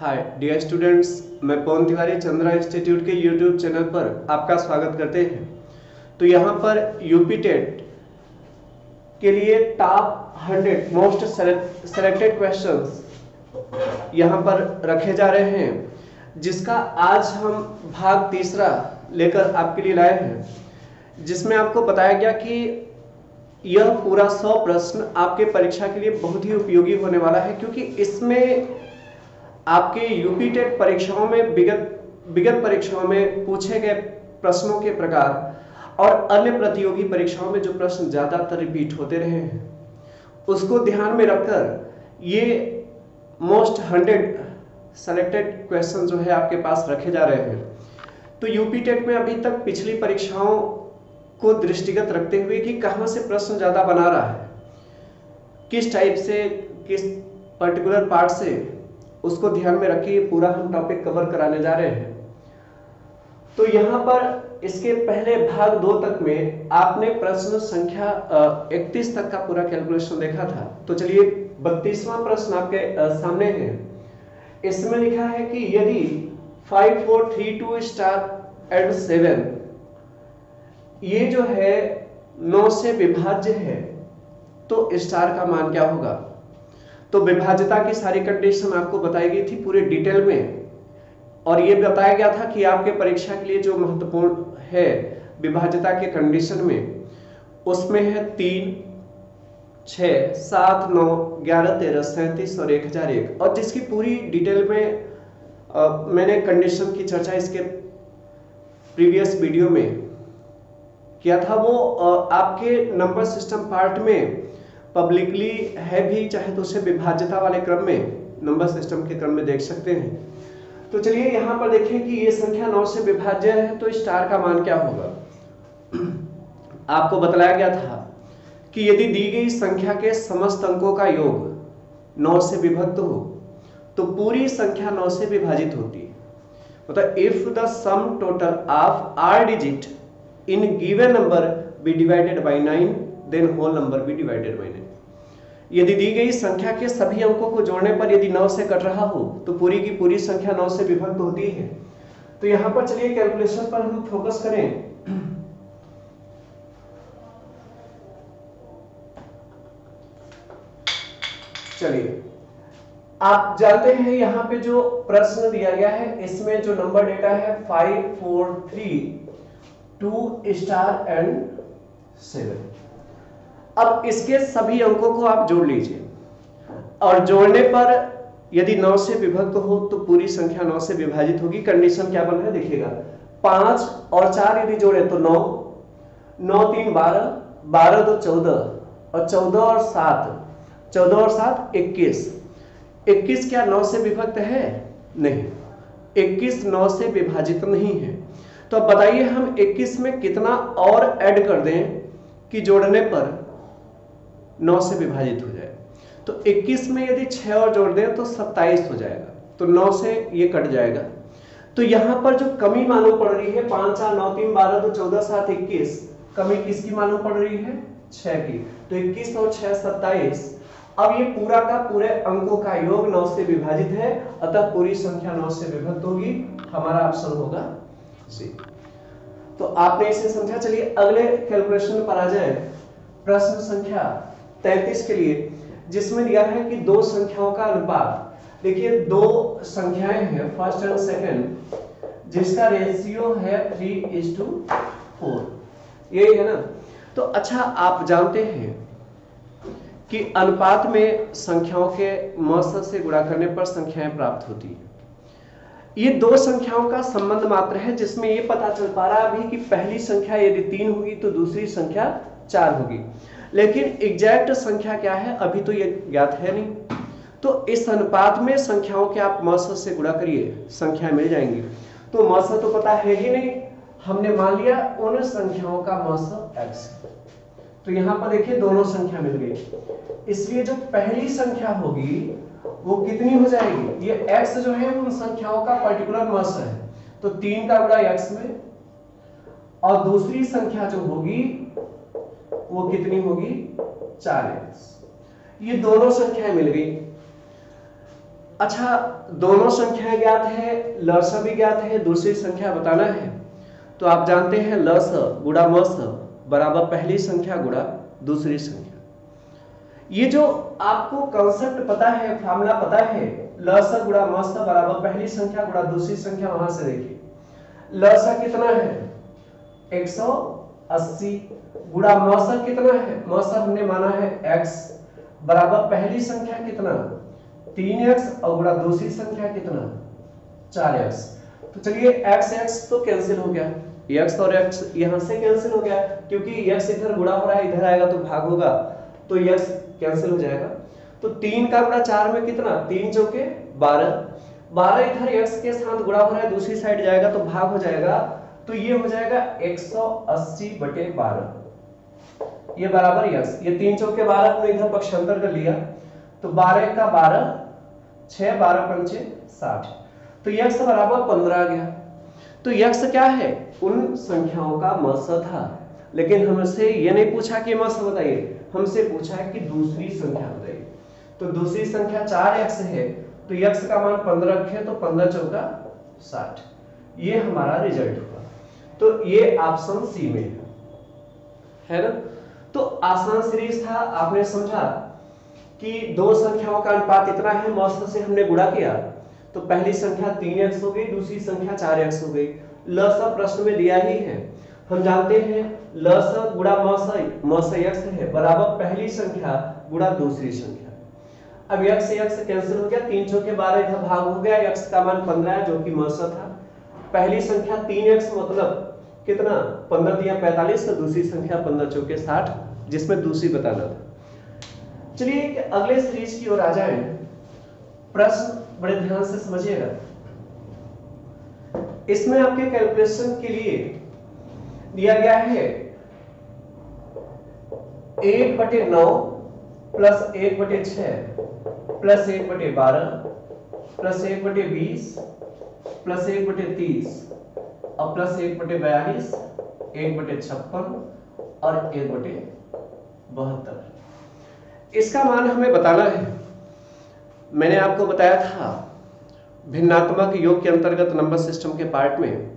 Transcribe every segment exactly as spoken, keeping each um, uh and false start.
हाय dear students, मैं Pawan Tiwari Chandra institute के YouTube channel पर आपका स्वागत करते हैं। तो यहाँ पर यूपीटेट के लिए top hundred most selected questions यहाँ पर रखे जा रहे हैं, जिसका आज हम भाग तीसरा लेकर आपके लिए लाए हैं, जिसमें आपको बताया गया कि यह पूरा सौ प्रश्न आपके परीक्षा के लिए बहुत ही उपयोगी होने वाला है, क्योंकि इसमें आपके यूपीटेट परीक्षाओं में विगत विगत परीक्षाओं में पूछे गए प्रश्नों के प्रकार और अन्य प्रतियोगी परीक्षाओं में जो प्रश्न ज़्यादातर रिपीट होते रहे हैं, उसको ध्यान में रखकर ये मोस्ट हंड्रेड सेलेक्टेड क्वेश्चन जो है आपके पास रखे जा रहे हैं। तो यूपीटेट में अभी तक पिछली परीक्षाओं को दृष्टिगत रखते हुए कि कहाँ से प्रश्न ज़्यादा बना रहा है, किस टाइप से, किस पर्टिकुलर पार्ट से, उसको ध्यान में रखिए। पूरा हम टॉपिक कवर कराने जा रहे हैं। तो यहाँ पर इसके पहले भाग दो तक में आपने प्रश्न संख्या इकतीस तक का पूरा कैलकुलेशन देखा था। तो चलिए बत्तीसवां प्रश्न आपके सामने है। इसमें लिखा है कि यदि five four three two star and seven ये जो है नौ से विभाज्य है तो स्टार का मान क्या होगा। तो विभाज्यता की सारी कंडीशन आपको बताई गई थी पूरे डिटेल में, और ये बताया गया था कि आपके परीक्षा के लिए जो महत्वपूर्ण है विभाज्यता के कंडीशन में, उसमें है तीन, छः, सात, नौ, ग्यारह, तेरह, सैंतीस और एक हजार एक। और जिसकी पूरी डिटेल में आ, मैंने कंडीशन की चर्चा इसके प्रीवियस वीडियो में किया था। वो आ, आपके नंबर सिस्टम पार्ट में पब्लिकली है भी, चाहे तो उसे विभाज्यता वाले क्रम में, नंबर सिस्टम के क्रम में देख सकते हैं। तो चलिए यहाँ पर देखें कि ये संख्या नौ से विभाज्य है तो स्टार का मान क्या होगा। आपको बताया गया था कि यदि दी गई संख्या के समस्त अंकों का योग नौ से विभक्त हो तो पूरी संख्या नौ से विभाजित होती है। मतलब if the sum total of our digit in given number be divided by nine then whole number be divided by nine. यदि दी गई संख्या के सभी अंकों को जोड़ने पर यदि नौ से कट रहा हो तो पूरी की पूरी संख्या नौ से विभक्त होती है। तो यहाँ पर चलिए कैलकुलेशन पर हम फोकस करें। चलिए आप जानते हैं यहाँ पे जो प्रश्न दिया गया है इसमें जो नंबर डेटा है five four three two star and seven. अब इसके सभी अंकों को आप जोड़ लीजिए, और जोड़ने पर यदि नौ से विभक्त हो तो पूरी संख्या नौ से विभाजित होगी। कंडीशन क्या बन रहा है देखिएगा, पाँच और चार यदि जोड़े तो नौ, नौ तीन बारह, बारह दो चौदह, और चौदह और सात, चौदह और सात इक्कीस। इक्कीस क्या नौ से विभक्त है? नहीं, इक्कीस नौ से विभाजित नहीं है। तो अब बताइए हम इक्कीस में कितना और ऐड कर दें कि जोड़ने पर नौ से विभाजित हो जाए। तो इक्कीस में यदि छः और जोड़ दें तो सत्ताईस हो जाएगा, तो नौ से ये कट जाएगा। तो यहाँ पर जो कमी मालूम पड़ रही है, पाँच चार नौ तीन बारह दो चौदह सात इक्कीस, कमी किसकी मालूम पड़ रही है? छः की। तो इक्कीस और छः सत्ताईस। अब ये पूरा का पूरे अंकों का योग नौ से विभाजित है, अतः पूरी संख्या नौ से विभक्त होगी। हमारा ऑप्शन होगा सी। तो आपने इसे समझा। चलिए अगले कैलकुलेशन पर आ जाए, प्रश्न संख्या तैंतीस के लिए, जिसमें दिया है कि दो संख्याओं का अनुपात। देखिए दो संख्याएं हैं फर्स्ट एंड सेकंड, जिसका रेशियो है थ्री इज टू फोर, यही है ना। तो अच्छा आप जानते हैं कि अनुपात में संख्याओं के मौसम से गुणा करने पर संख्याएं प्राप्त होती है। ये दो संख्याओं का संबंध मात्र है, जिसमें ये पता चल पा रहा अभी कि पहली संख्या यदि तीन होगी तो दूसरी संख्या चार होगी, लेकिन एग्जैक्ट संख्या क्या है अभी तो ये ज्ञात है नहीं। तो इस अनुपात में संख्याओं के आप मौसम से गुणा करिए, संख्या मिल जाएंगी। तो मौसम तो पता है ही नहीं, हमने मान लिया उन संख्याओं का मौसम एक्स। तो यहाँ पर देखिए दोनों संख्या मिल गई, इसलिए जो पहली संख्या होगी वो कितनी हो जाएगी? ये एक्स जो है उन संख्याओं का पर्टिकुलर मौसम है, तो तीन का गुणा एक्स में, और दूसरी संख्या जो होगी वो कितनी होगी? चार एक्स। ये दोनों संख्याएं मिल गई। अच्छा, दोनों संख्याएं ज्ञात है, लस भी ज्ञात है, दूसरी संख्या बताना है। तो आप जानते हैं लस गुणा मस बराबर पहली संख्या गुणा दूसरी संख्या। ये जो आपको कॉन्सेप्ट पता है, फॉर्मूला पता है, लस गुणा मस बराबर पहली संख्या गुणा दूसरी संख्या। वहां से देखिए लस कितना है एक सौ अस्सी गुणा मस कितना है, मस हमने माना है x बराबर पहली संख्या कितना तीन एक्स और गुणा दूसरी संख्या कितना चार एक्स। तो चलिए x x तो कैंसिल हो गया, x और x यहां से कैंसिल हो गया, क्योंकि x इधर गुणा हो रहा है, इधर आएगा तो भाग होगा, तो x कैंसिल हो जाएगा। तो तीन का गुणा चार में कितना, तीन चौके बारह, बारह इधर x के साथ गुणा हो रहा है, दूसरी साइड जाएगा तो भाग हो जाएगा, तो ये हो जाएगा एक सौ अस्सी बटे बारह, ये बराबर x, ये तीन चौके बारह हमने इधर पक्षांतर कर लिया, तो बारह का बारह, छह बारह पंचे साठ, तो x बराबर पंद्रह आ गया। तो x क्या है, उन संख्याओं का मस था, लेकिन हमसे ये नहीं पूछा कि मस बताइए, हमसे पूछा है कि दूसरी संख्या बताइए। तो दूसरी संख्या चार एक्स है, तो x का मान पंद्रह रखे तो पंद्रह चौका साठ, ये हमारा रिजल्ट हुआ। तो ये ऑप्शन सी में है, है ना। तो आसान सीरीज था, आपने समझा कि दो संख्याओं का अनुपात इतना है, मस से हमने गुणा किया तो पहली संख्या तीन एक्स हो गई, दूसरी संख्या चार एक्स हो गई। लस प्रश्न में दिया ही है, हम जानते हैं लस गुणा मस मस x है बराबर पहली संख्या गुणा दूसरी संख्या। अब x से x कैंसिल हो गया, तीन चौके बारह इधर भाग हो गया, x का मान पंद्रह है जो कि मस था, पहली संख्या तीन एक्स मतलब कितना पंद्रह दिया पैंतालीस, तो दूसरी संख्या पंद्रह चौके साठ, जिसमें दूसरी बताना था। चलिए अगले सीरीज की ओर आ जाए। प्रश्न बड़े ध्यान से समझिएगा, इसमें आपके कैलकुलेशन के लिए दिया गया है एक बटे नौ प्लस एक बटे छह प्लस एक बटे बारह प्लस एक बटे बीस प्लस एक बटे तीस और प्लस एक बटे बयालीस, एक बटे छप्पन और एक बटे बहत्तर। इसका मान हमें बताना है। मैंने आपको बताया था भिन्नात्मक योग के अंतर्गत नंबर सिस्टम के पार्ट में,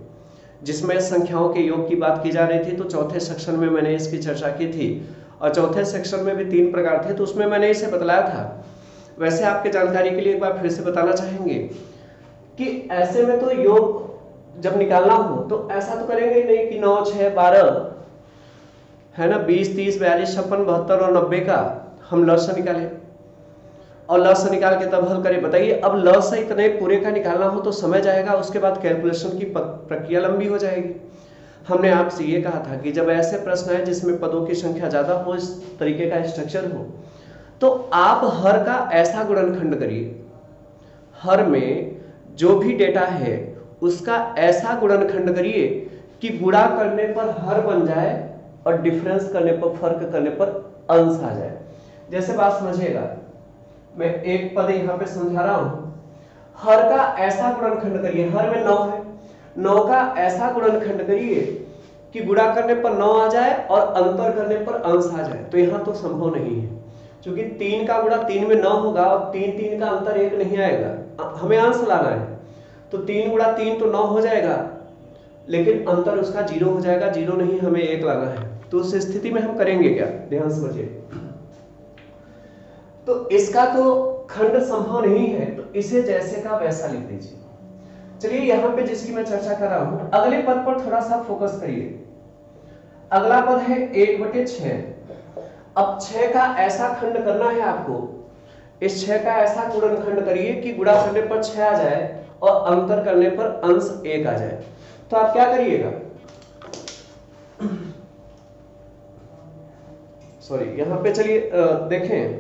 जिसमें संख्याओं के योग की बात की जा रही थी, तो चौथे सेक्शन में मैंने इसकी चर्चा की थी, और चौथे सेक्शन में भी तीन प्रकार थे, तो उसमें मैंने इसे बतलाया था। वैसे आपके जानकारी के लिए एक बार फिर से बताना चाहेंगे कि ऐसे में तो योग जब निकालना हो तो ऐसा तो करेंगे ही नहीं कि नौ छह बारह है ना, बीस तीस बयालीस छप्पन बहत्तर और नब्बे का हम लस निकालें और लस निकाल के तब हल करें। बताइए अब लस इतने पूरे का निकालना हो तो समय जाएगा, उसके बाद कैलकुलेशन की प्रक्रिया लंबी हो जाएगी। हमने आपसे ये कहा था कि जब ऐसे प्रश्न आए जिसमें पदों की संख्या ज़्यादा हो, इस तरीके का स्ट्रक्चर हो, तो आप हर का ऐसा गुणनखंड करिए, हर में जो भी डेटा है उसका ऐसा गुणनखंड करिए कि गुणा करने पर हर बन जाए और डिफरेंस करने पर, फर्क करने पर अंश आ जाए। जैसे बात समझिएगा, मैं एक पद यहाँ पे समझा रहा हूँ, हर का ऐसा गुणनखंड करिए, हर में नौ है, नौ का ऐसा गुणनखंड करिए कि गुणा करने पर नौ आ जाए और अंतर करने पर अंश आ जाए। तो यहाँ तो संभव नहीं है, क्योंकि तीन का गुणा तीन में नौ होगा और तीन तीन का अंतर एक नहीं आएगा, हमें अंश लाना है, तो तीन गुणा तीन तो नौ हो जाएगा, लेकिन अंतर उसका जीरो हो जाएगा, जीरो नहीं हमें एक लाना है, तो उस स्थिति में हम करेंगे क्या, ध्यान समझिए। तो इसका तो खंड संभव नहीं है, तो इसे जैसे का वैसा लिख दीजिए। चलिए यहाँ पे जिसकी मैं चर्चा कर रहा हूं, अगले पद पर थोड़ा सा फोकस करिए। अगला पद है एक बटे छह। अब छह का ऐसा खंड करना है आपको, इस छह का ऐसा गुणनखंड करिए कि गुणा करने पर छह आ जाए और अंतर करने पर अंश एक आ जाए। तो आप क्या करिएगा, सॉरी यहां पे चलिए देखें,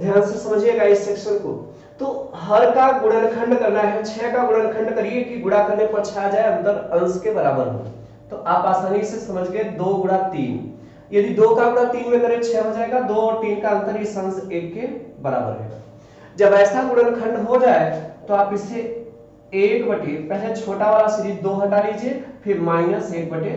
ध्यान से समझिएगा इस सेक्शन को। तो हर का गुणनखंड करना है, छह का गुणनखंड करिए कि गुणा करने पर छह आ जाए, अंतर अंश के बराबर हो। तो आप आसानी से समझ गए, दो गुणा तीन, यदि दो का गुणा तीन में करें छह हो जाएगा, दो और तीन का अंतर इस अंश एक के बराबर है। जब ऐसा गुणनखंड हो जाए तो आप इसे एक बटे, पहले छोटा वाला सीरीज दो हटा लीजिए, फिर माइनस एक बटे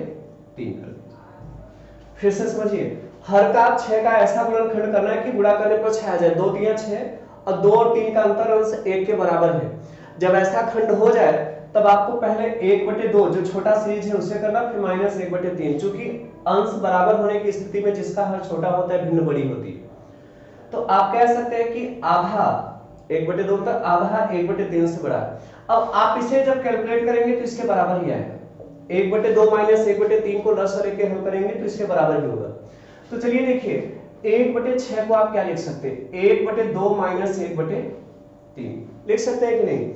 तीन कर दीजिए। फिर से समझिए, हर का छह का ऐसा गुणनखंड करना है कि गुणा करने पर छह आ जाए। दो तीन छह और दो और तीन का अंतर अंश एक के बराबर है। जब ऐसा खंड हो जाए तब आपको पहले एक बटे दो जो छोटा सीरीज है उसे करना, फिर माइनस एक बटे तीन। चूंकि अंश बराबर होने की स्थिति में जिसका हर छोटा होता है भिन्न बड़ी होती है, तो आप कह सकते हैं कि आधा एक बटे दो तक आधा एक बटे तीन से बड़ा है। अब आप इसे जब कैलकुलेट करेंगे तो इसके बराबर ही आएगा। एक बटे दो माइनस एक बटे तीन को दस से लेकर हम करेंगे तो इसके बराबर ही होगा। तो चलिए देखिए, एक बटे छह को आप क्या लिख सकते हैं, एक बटे दो माइनस एक बटे तीन लिख सकते हैं कि नहीं।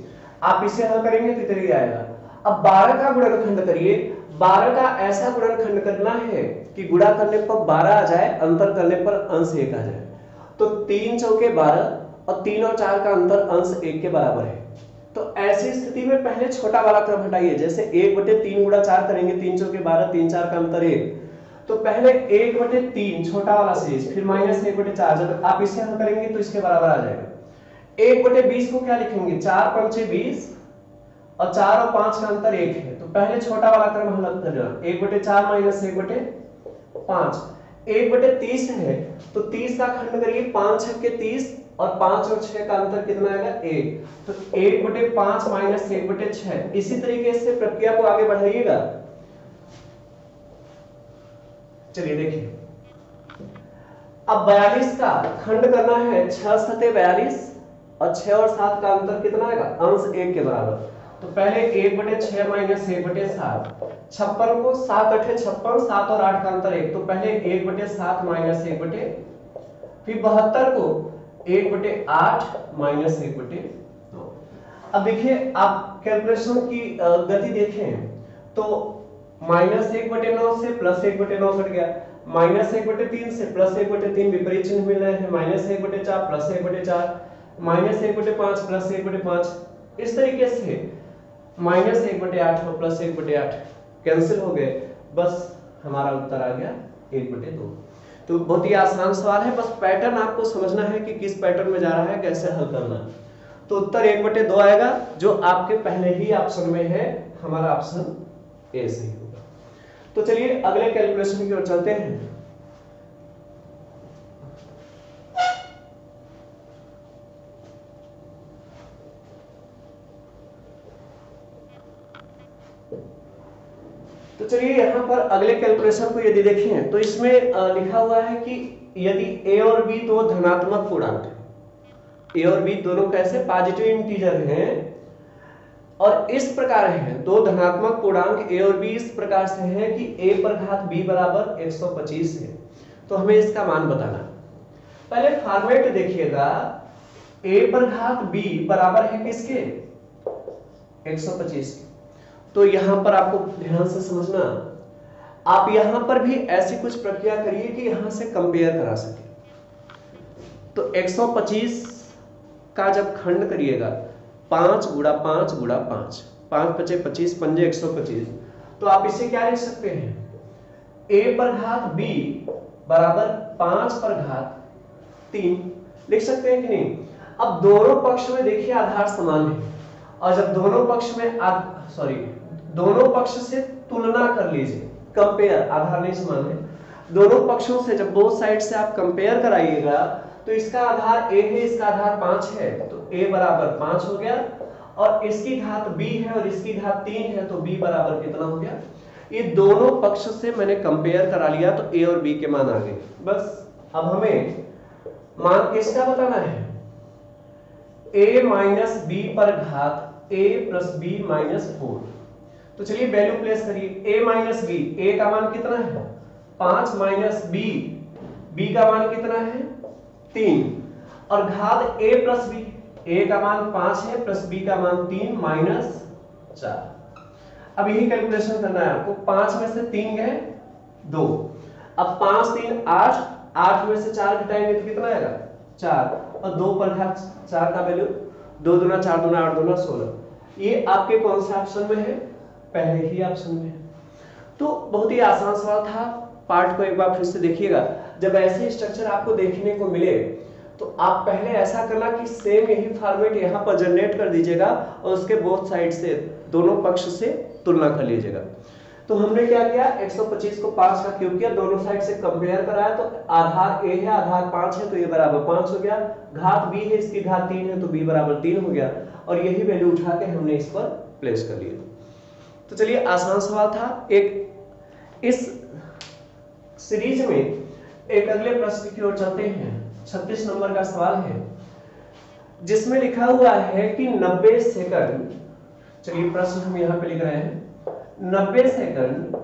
आप इसे हल करेंगे तो इधर ही आएगा। अब बारह का गुणनखंड करिए। बारह का ऐसा गुणनखंड करना है कि गुणा करने पर बारह आ जाए, अंतर करने पर अंश एक आ जाए। तो तीन चौके बारह और तीन और चार का अंतर अंश एक के बराबर है। तो ऐसी स्थिति में पहले छोटा वाला क्रम हटाइए। जैसे एक बटे तीन गुणा चार करेंगे, तीन चौके बारह, तीन चार का अंतर एक, तो पहले एक बटे तीन छोटा वाला सीरीज, फिर माइनस एक बटे चार। जब आप इसे हल करेंगे तो इसके बराबर आ जाएगा। एक बटे बीस को क्या लिखेंगे, चार पंचे बीस और चार और पांच का अंतर एक है। तो पहले छोटा वाला क्रम हल कर, एक बटे चार माइनस एक बटे पांच। एक बटे तीस है तो तीस का खंड करिए, पांच छक्के तीस और पांच और छह का अंतर कितना आएगा एक। तो एक बटे पांच माइनस एक बटे छह। इसी तरीके से प्रक्रिया को आगे बढ़ाइएगा। चलिए देखिए, अब बयालीस का खंड करना है, छह सते बयालीस और छह और सात का अंतर कितना आएगा, अंश एक के बराबर। तो पहले एक बटे छह माइनस एक बटे सात। छप्पन को सात अठे छप्पन, सात और आठ का अंतर एक। तो पहले एक बटे सात माइनस एक बटे, फिर बहत्तर को एक बटे आठ माइनस एक बटे दो। अब देखिए, आप कैलकुलेशन की गति देखें तो माइनस एक बटे नौ से प्लस एक बटे नौ कट गया, माइनस एक बटे तीन से प्लस एक बटे तीन विपरीत चिन्ह मिल रहे हैं, माइनस एक बटे चार प्लस एक बटे चार, माइनस एक बटे पांच प्लस एक बटे पांच। इस तरीके से माइनस एक बटे आठ और प्लस एक बटे आठ कैंसिल हो गए। बस हमारा उत्तर आ गया एक बटे दो। तो बहुत ही आसान सवाल है, बस पैटर्न आपको समझना है कि किस पैटर्न में जा रहा है, कैसे हल करना। तो उत्तर एक बटे दो आएगा, जो आपके पहले ही ऑप्शन में है, हमारा ऑप्शन ए सही होगा। तो चलिए अगले कैलकुलेशन की ओर चलते हैं। तो चलिए यहाँ पर अगले कैलकुलेशन को यदि देखें तो इसमें लिखा हुआ है कि यदि a और b दो धनात्मक पूर्णांक हैं, a और b दोनों कैसे पॉजिटिव इंटीजर हैं और इस प्रकार हैं, दो धनात्मक पूर्णांक a और b इस प्रकार से हैं कि a पर घात b बराबर एक सौ पच्चीस है, तो हमें इसका मान बताना। पहले फॉर्मेट देखिएगा, a पर घात b बराबर है किसके, एक सौ पच्चीस। तो यहाँ पर आपको ध्यान से समझना, आप यहाँ पर भी ऐसी कुछ प्रक्रिया करिए कि यहाँ से कंपेयर करा सके। तो एक सौ पच्चीस का जब खंड करिएगा, पांच गुड़ा पांच गुड़ा पांच, पांच पचे पच्चीस, पंजे एक सौ पच्चीस। तो आप इसे क्या लिख सकते हैं, a पर घात b बराबर पांच पर घात तीन लिख सकते हैं कि नहीं। अब दोनों पक्ष में देखिए आधार समान है, और जब दोनों पक्ष में सॉरी दोनों पक्ष से तुलना कर लीजिए, कंपेयर, आधार नहीं समान है। दोनों पक्षों से जब बोथ साइड से आप कंपेयर कराइएगा तो इसका आधार a है, इसका आधार पांच है, तो a बराबर पांच हो गया, और इसकी घात b है और इसकी घात तीन है, तो b बराबर कितना हो गया। ये दोनों पक्ष से मैंने कंपेयर करा लिया तो a और b के मान आ गए। बस अब हमें मान किसका बताना है, a माइनस बी पर घात a plus B minus four. तो चलिए वैल्यू प्लेस करिए, a माइनस बी, a का मान कितना है पांच माइनस बी, बी का मान कितना है तीन, और घात a प्लस बी, a का मान पांच है प्लस बी का मान तीन माइनस चार। अब यही कैलकुलेशन करना है आपको, पांच में से तीन गए दो, अब पांच तीन आठ, आठ में से चार घटाएंगे तो कितना आएगा चार, और दो पर घात चार का वैल्यू, दो दूना चार दूना आठ दूना सोलह। ये आपके कौन से ऑप्शन में है, पहले ही ऑप्शन में। तो बहुत ही आसान सवाल था, पार्ट को एक बार फिर से देखिएगा। जब ऐसे स्ट्रक्चर आपको देखने को मिले तो आप पहले ऐसा करना कि सेम यही फॉर्मेट यहाँ पर जनरेट कर दीजिएगा और उसके बोथ साइड से, दोनों पक्ष से तुलना कर लीजिएगा। तो हमने क्या किया, एक सौ पच्चीस को पाँच का क्यूब किया, दोनों साइड से कंपेयर कराया, तो आधार a है, आधार पाँच है, तो ये बराबर पाँच हो गया, घात b है, इसकी घात तीन है, तो b बराबर तीन हो गया, और यही वैल्यू उठा के हमने इस पर प्लेस कर लिया। तो चलिए, आसान सवाल था। एक इस सीरीज में एक अगले प्रश्न की ओर चलते हैं। छत्तीस नंबर का सवाल है जिसमें लिखा हुआ है कि नब्बे सेकंड, चलिए प्रश्न हम यहाँ पे लिख रहे हैं, नब्बे सेकंड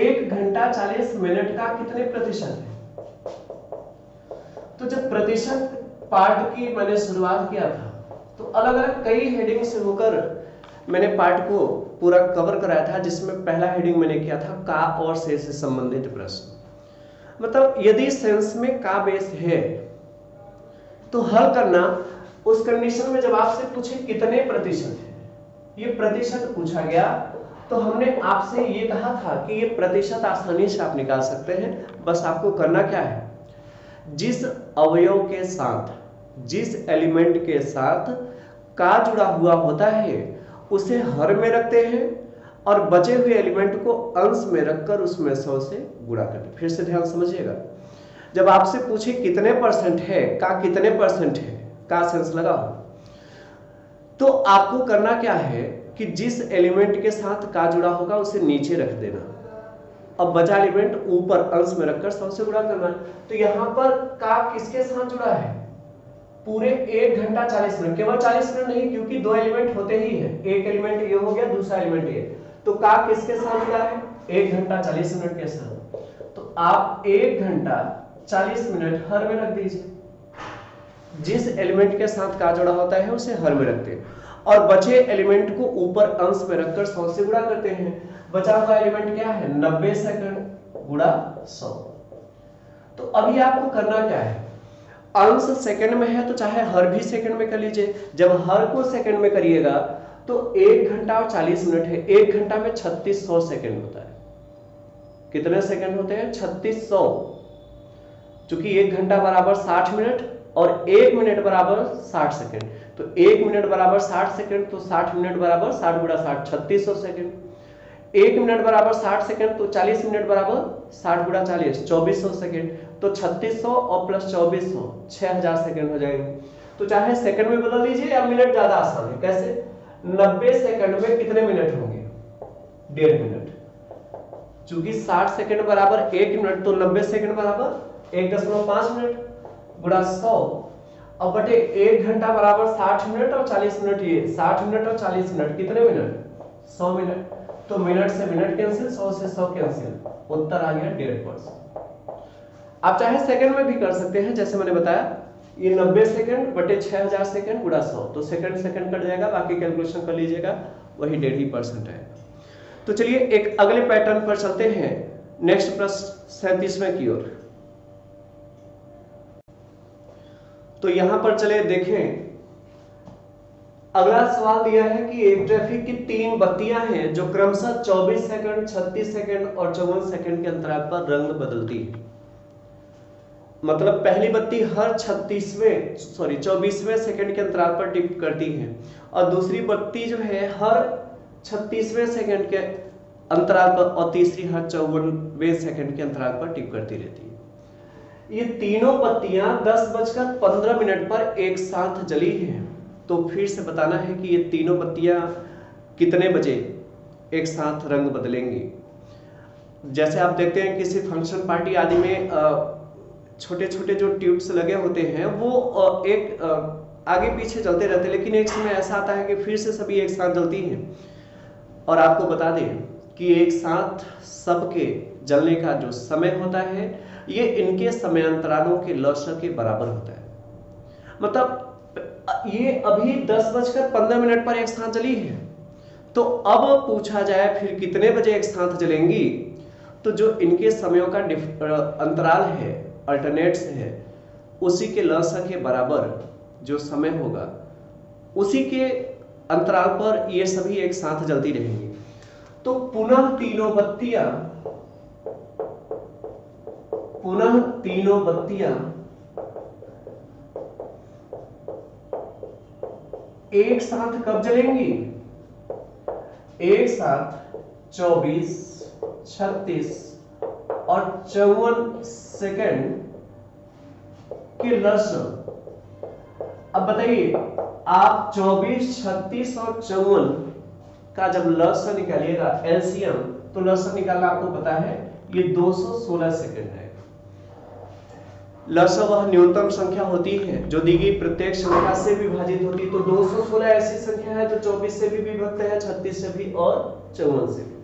एक घंटा चालीस मिनट का कितने प्रतिशत है। तो जब प्रतिशत पार्ट की मैंने शुरुआत किया था तो अलग अलग कई हेडिंग से होकर मैंने पार्ट को पूरा कवर कराया था, जिसमें पहला हेडिंग मैंने किया था का और से से संबंधित प्रश्न। मतलब यदि सेंस में का बेस है तो हल करना, उस कंडीशन में जब आपसे पूछे कितने प्रतिशत, ये प्रतिशत पूछा गया, तो हमने आपसे ये कहा था कि ये प्रतिशत आसानी से आप निकाल सकते हैं। बस आपको करना क्या है, जिस अवयव के साथ, जिस एलिमेंट के साथ का जुड़ा हुआ होता है उसे हर में रखते हैं और बचे हुए एलिमेंट को अंश में रखकर उसमें सौ से गुणा करते। फिर से ध्यान समझिएगा, जब आपसे पूछे कितने परसेंट है, का कितने परसेंट है, का सेंस लगा हो, तो आपको करना क्या है कि जिस एलिमेंट के साथ का जुड़ा होगा उसे नीचे रख देना, अब बचा एलिमेंट ऊपर अंश में रखकर सौ से गुणा करना। तो यहाँ पर का किसके साथ जुड़ा है, पूरे एक घंटा चालीस मिनट, केवल चालीस मिनट नहीं, क्योंकि दो एलिमेंट होते ही हैं, एक एलिमेंट ये हो गया, दूसरा एलिमेंट ये, तो का किसके साथ जुड़ा है, एक घंटा चालीस मिनट के साथ। तो आप एक घंटा चालीस मिनट हर में रख दीजिए, जिस एलिमेंट के साथ का जुड़ा होता है उसे हर में रखते हैं और बचे एलिमेंट को ऊपर अंश में रखकर सौ से गुणा करते हैं। बचा हुआ एलिमेंट क्या है, नब्बे सेकंड गुणा सौ। तो अभी आपको करना क्या है, अंश सेकंड में है तो चाहे हर भी सेकंड में कर लीजिए। जब हर को सेकंड में करिएगा तो एक घंटा और चालीस मिनट है, एक घंटा में छत्तीस सौ सेकेंड होता है। कितने सेकेंड होते हैं, छत्तीस सौ, चूंकि एक घंटा बराबर साठ मिनट और एक मिनट बराबर साठ सेकंड, तो एक मिनट बराबर साठ सेकंड, तो साठ मिनट बराबर साठ गुणा साठ छत्तीस सौ सेकंड, एक मिनट बराबर साठ सेकंड, तो चालीस मिनट बराबर साठ गुणा चालीस चौबीस सौ सेकंड, तो छत्तीस सौ और प्लस चौबीस सौ छह हजार सेकंड हो जाएंगे। तो चाहे सेकंड में बदल दीजिए या मिनट, ज्यादा आसान है। कैसे, नब्बे सेकंड में कितने मिनट होंगे, डेढ़ मिनट, चूंकि साठ सेकंड बराबर एक मिनट, तो नब्बे सेकंड बराबर एक दशमलव पांच मिनट गुणा सौ और बटे एक घंटा बराबर साठ मिनट और चालीस मिनट, ये साठ मिनट और चालीस मिनट कितने मिनट, सौ मिनट, तो मिनट से मिनट कैंसिल, सौ से सौ कैंसिल, उत्तर आ गया डेढ़ परसेंट। आप चाहे सेकंड में भी कर सकते हैं, जैसे मैंने बताया ये नब्बे सेकंड बटे छह हजार सेकंड गुणा सौ, तो सेकंड सेकंड कट जाएगा, बाकी कैलकुलेशन कर लीजिएगा, वही डेढ़ ही परसेंट है। तो चलिए एक अगले पैटर्न पर चलते हैं, नेक्स्ट प्रश्न सैंतीसवें की ओर। तो यहां पर चले देखें, अगला सवाल दिया है कि एक ट्रैफिक की तीन बत्तियां हैं जो क्रमशः चौबीस सेकंड, छत्तीस सेकंड और चौवन सेकंड के अंतराल पर रंग बदलती है। मतलब पहली बत्ती हर छत्तीसवें सॉरी चौबीसवें सेकंड के अंतराल पर टिप करती है और दूसरी बत्ती जो है हर छत्तीसवें सेकंड के अंतराल पर और तीसरी हर चौवनवे सेकंड के अंतराल पर टिप करती रहती है। ये तीनों बत्तियां दस बजकर पंद्रह मिनट पर एक साथ जली हैं। तो फिर से बताना है कि ये तीनों बत्तियां कितने बजे एक साथ रंग बदलेंगी। जैसे आप देखते हैं किसी फंक्शन पार्टी आदि में छोटे छोटे जो ट्यूब्स लगे होते हैं वो एक आगे पीछे चलते रहते हैं, लेकिन एक समय ऐसा आता है कि फिर से सभी एक साथ जलती हैं। और आपको बता दें कि एक साथ सबके जलने का जो समय होता है ये इनके समयांतरालों के लसग के बराबर होता है। मतलब ये अभी दस बजकर पंद्रह मिनट पर एक साथ जली है, तो अब पूछा जाए फिर कितने बजे एक साथ जलेंगी, तो जो इनके समयों का अंतराल है, अल्टरनेट्स है, उसी के लसग के बराबर जो समय होगा उसी के अंतराल पर ये सभी एक साथ जलती रहेंगी। तो पुनः तीनों बत्तियां पुनः तीनों बत्तियां एक साथ कब जलेंगी? एक साथ चौबीस, छत्तीस और चौवन सेकंड के लक्ष्य। अब बताइए आप चौबीस, छत्तीस और चौवन का जब लक्ष्य निकालिएगा एलसीएम, तो लक्ष्य निकालना आपको पता है ये दो सौ सोलह सेकंड है। लक्ष्य वह न्यूनतम संख्या होती है जो दी गई प्रत्येक संख्या से विभाजित होती है। तो दो सौ सोलह ऐसी संख्या है जो चौबीस से भी विभक्त है, छत्तीस से भी और चौवन से भी।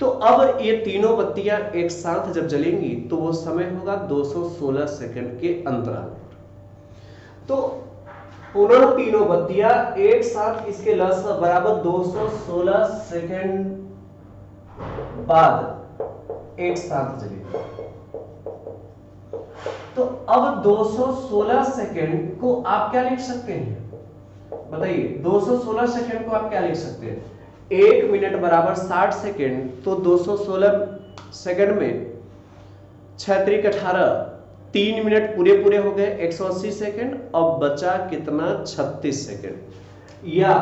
तो अब ये तीनों बत्तियां एक साथ जब जलेंगी तो वो समय होगा दो सौ सोलह सेकंड के अंतराल। तो पुनः तीनों बत्तियां एक साथ, इसके लक्ष्य बराबर दो सौ सोलह सेकंड बाद एक साथ जलेगी। तो अब दो सौ सोलह सेकंड को आप क्या लिख सकते हैं? बताइए दो सौ सोलह सेकंड को आप क्या लिख सकते हैं? एक मिनट बराबर साठ सेकेंड। तो दो सौ सोलह सेकंड में छह त्रिक अठारह, तीन मिनट पूरे पूरे हो गए एक सौ अस्सी सेकंड, और बचा कितना? छत्तीस सेकंड, या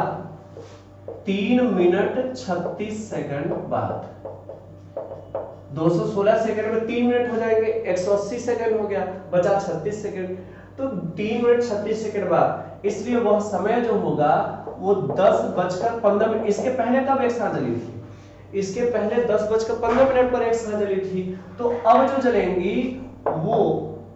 तीन मिनट छत्तीस सेकंड बाद। दो सौ सोलह सेकंड में तीन मिनट हो जाएंगे, एक सौ अस्सी सेकंड हो गया, बचा छत्तीस सेकंड। तो तीन मिनट छत्तीस सेकंड बाद, इसलिए वह समय जो होगा वो दस बजकर पंद्रह मिनट। इसके पहले कब एक साथ जली थी? इसके पहले दस बजकर पंद्रह मिनट पर एक साथ जली थी। तो अब जो जलेंगी वो,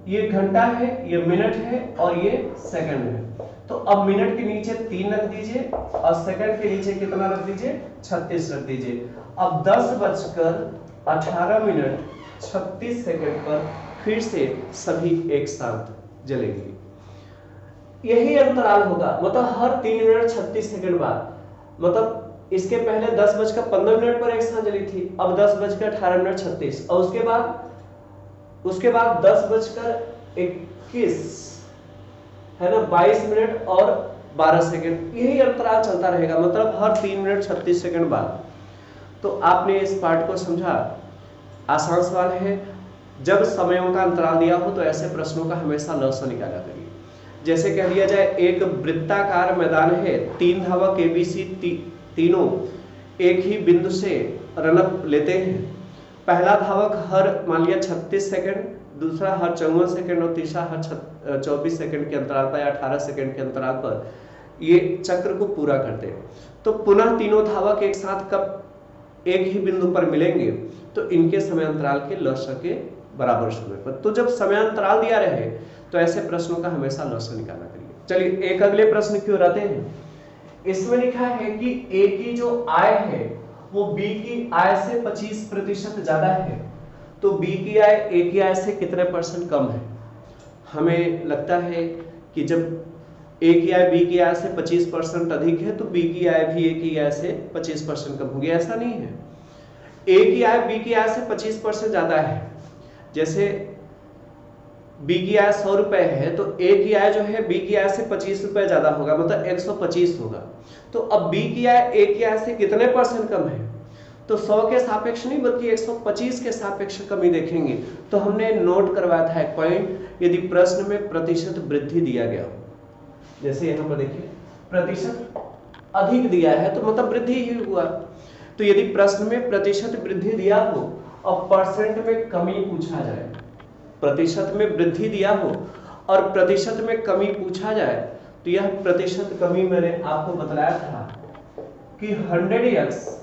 ये घंटा है, ये मिनट है और ये सेकंड है। तो अब मिनट के नीचे तीन रख दीजिए और सेकंड के नीचे कितना रख दीजिए? छत्तीस रख दीजिए। अब दस बजकर अठारह मिनट छत्तीस सेकंड पर फिर से सभी एक साथ जलेंगी। यही अंतराल होगा, मतलब हर तीन मिनट छत्तीस सेकंड बाद। मतलब इसके पहले दस बजकर पंद्रह मिनट पर एक साथ जली थी, अब दस बजकर अठारह मिनट छत्तीस, और उसके बाद उसके बाद दस बजकर इक्कीस है ना बाईस मिनट और बारह सेकंड। यही अंतराल चलता रहेगा, मतलब हर तीन मिनट छत्तीस सेकंड बाद। तो आपने इस पार्ट को समझा। आसान सवाल है, जब समयों का अंतराल दिया हो तो ऐसे प्रश्नों का हमेशा लक्ष्य निकाला करिए। जैसे कह दिया जाए एक वृत्ताकार मैदान है, तीन धावक एबीसी ती, तीनों एक ही बिंदु से रनअप लेते हैं। पहला धावक हर मान लिया छत्तीस सेकंड, दूसरा हर चौवन सेकंड और तीसरा हर चौबीस सेकंड के अंतराल पर या अठारह सेकंड के अंतराल पर ये चक्र को पूरा करते हैं। तो पुनः तीनों धावक एक साथ कब एक ही बिंदु पर मिलेंगे? तो इनके समय अंतराल के लक्ष्य के बराबर समय पर। तो जब समय अंतराल दिया रहे तो ऐसे प्रश्नों का हमेशा लक्ष्य निकालना करिए। चलिए एक अगले प्रश्न की ओर आते हैं। इसमें लिखा है कि ए की जो आय है वो बी की आय से पच्चीस प्रतिशत ज्यादा है। तो बी की आय ए की आय से कितने परसेंट कम है? हमें लगता है कि जब ए की आय बी की आय से पच्चीस परसेंट अधिक है तो बी की आय भी ए की आय से पच्चीस परसेंट कम होगी। ऐसा नहीं है। ए की आय बी की आय से पच्चीस परसेंट ज्यादा है। जैसे बी की आय सौ रुपए है तो ए की आय जो है बी की आय से पच्चीस रुपए ज्यादा होगा, मतलब एक सौ पच्चीस होगा। तो अब बी की आय ए की आय से कितने परसेंट कम है? तो सौ के सापेक्ष नहीं बल्कि एक सौ पच्चीस के सापेक्ष कमी देखेंगे। तो हमने नोट करवाया था एक पॉइंट, यदि प्रश्न में प्रतिशत वृद्धि दिया गया हो, जैसे यहाँ पर देखिए प्रतिशत अधिक दिया है तो मतलब वृद्धि ही हुआ। तो यदि प्रश्न में प्रतिशत वृद्धि दिया हो और परसेंट में कमी पूछा जाए, प्रतिशत में वृद्धि दिया हो और प्रतिशत में कमी पूछा जाए, तो यह प्रतिशत कमी मैंने आपको बताया था कि hundred X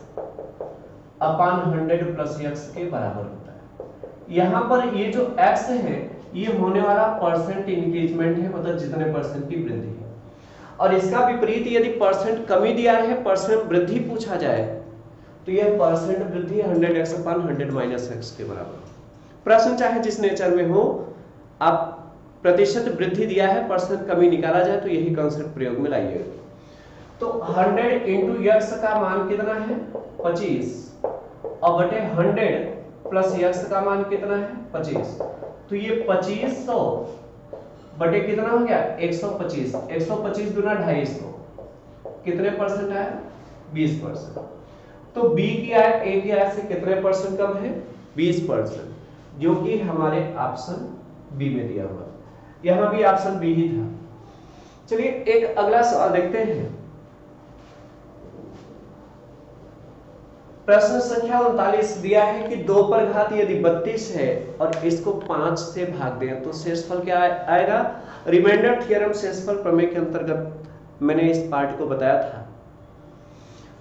upon hundred plus X के बराबर होता है। यहाँ पर ये जो एक्स है ये होने वाला परसेंट इंक्रीजमेंट है, मतलब जितने परसेंट की वृद्धि है। और इसका विपरीत यदि परसेंट कमी दिया है, परसेंट वृद्धि पूछा जाए, तो यह परसेंट वृद्धि hundred X upon hundred minus X के बराबर होता है। प्रश्न चाहे जिस नेचर में हो, आप प्रतिशत वृद्धि दिया है, परसेंट कमी निकाला जाए, तो यही कॉन्सेप्ट प्रयोग में लाइएगा। तो हंड्रेड इंटू एक्स का मान कितना है? पच्चीस, और बटे हंड्रेड प्लस एक्स का मान कितना है? पच्चीस। तो ये पच्चीस सौ बटे कितना हो गया? एक सौ पच्चीस। एक सौ पच्चीस गुना ढाई सौ कितने परसेंट आया? बीस परसेंट। तो बी की आय ए की आय से कितने परसेंट कम है? बीस परसेंट, जो कि हमारे ऑप्शन बी में दिया हुआ। यहाँ भी ऑप्शन बी ही था। चलिए एक अगला सवाल देखते हैं। प्रश्न संख्या उनतालीस दिया है कि दो पर घात यदि बत्तीस है और इसको पांच से भाग दें तो शेषफल क्या आएगा। रिमाइंडर थ्योरम शेषफल प्रमेय के अंतर्गत मैंने इस पार्ट को बताया था।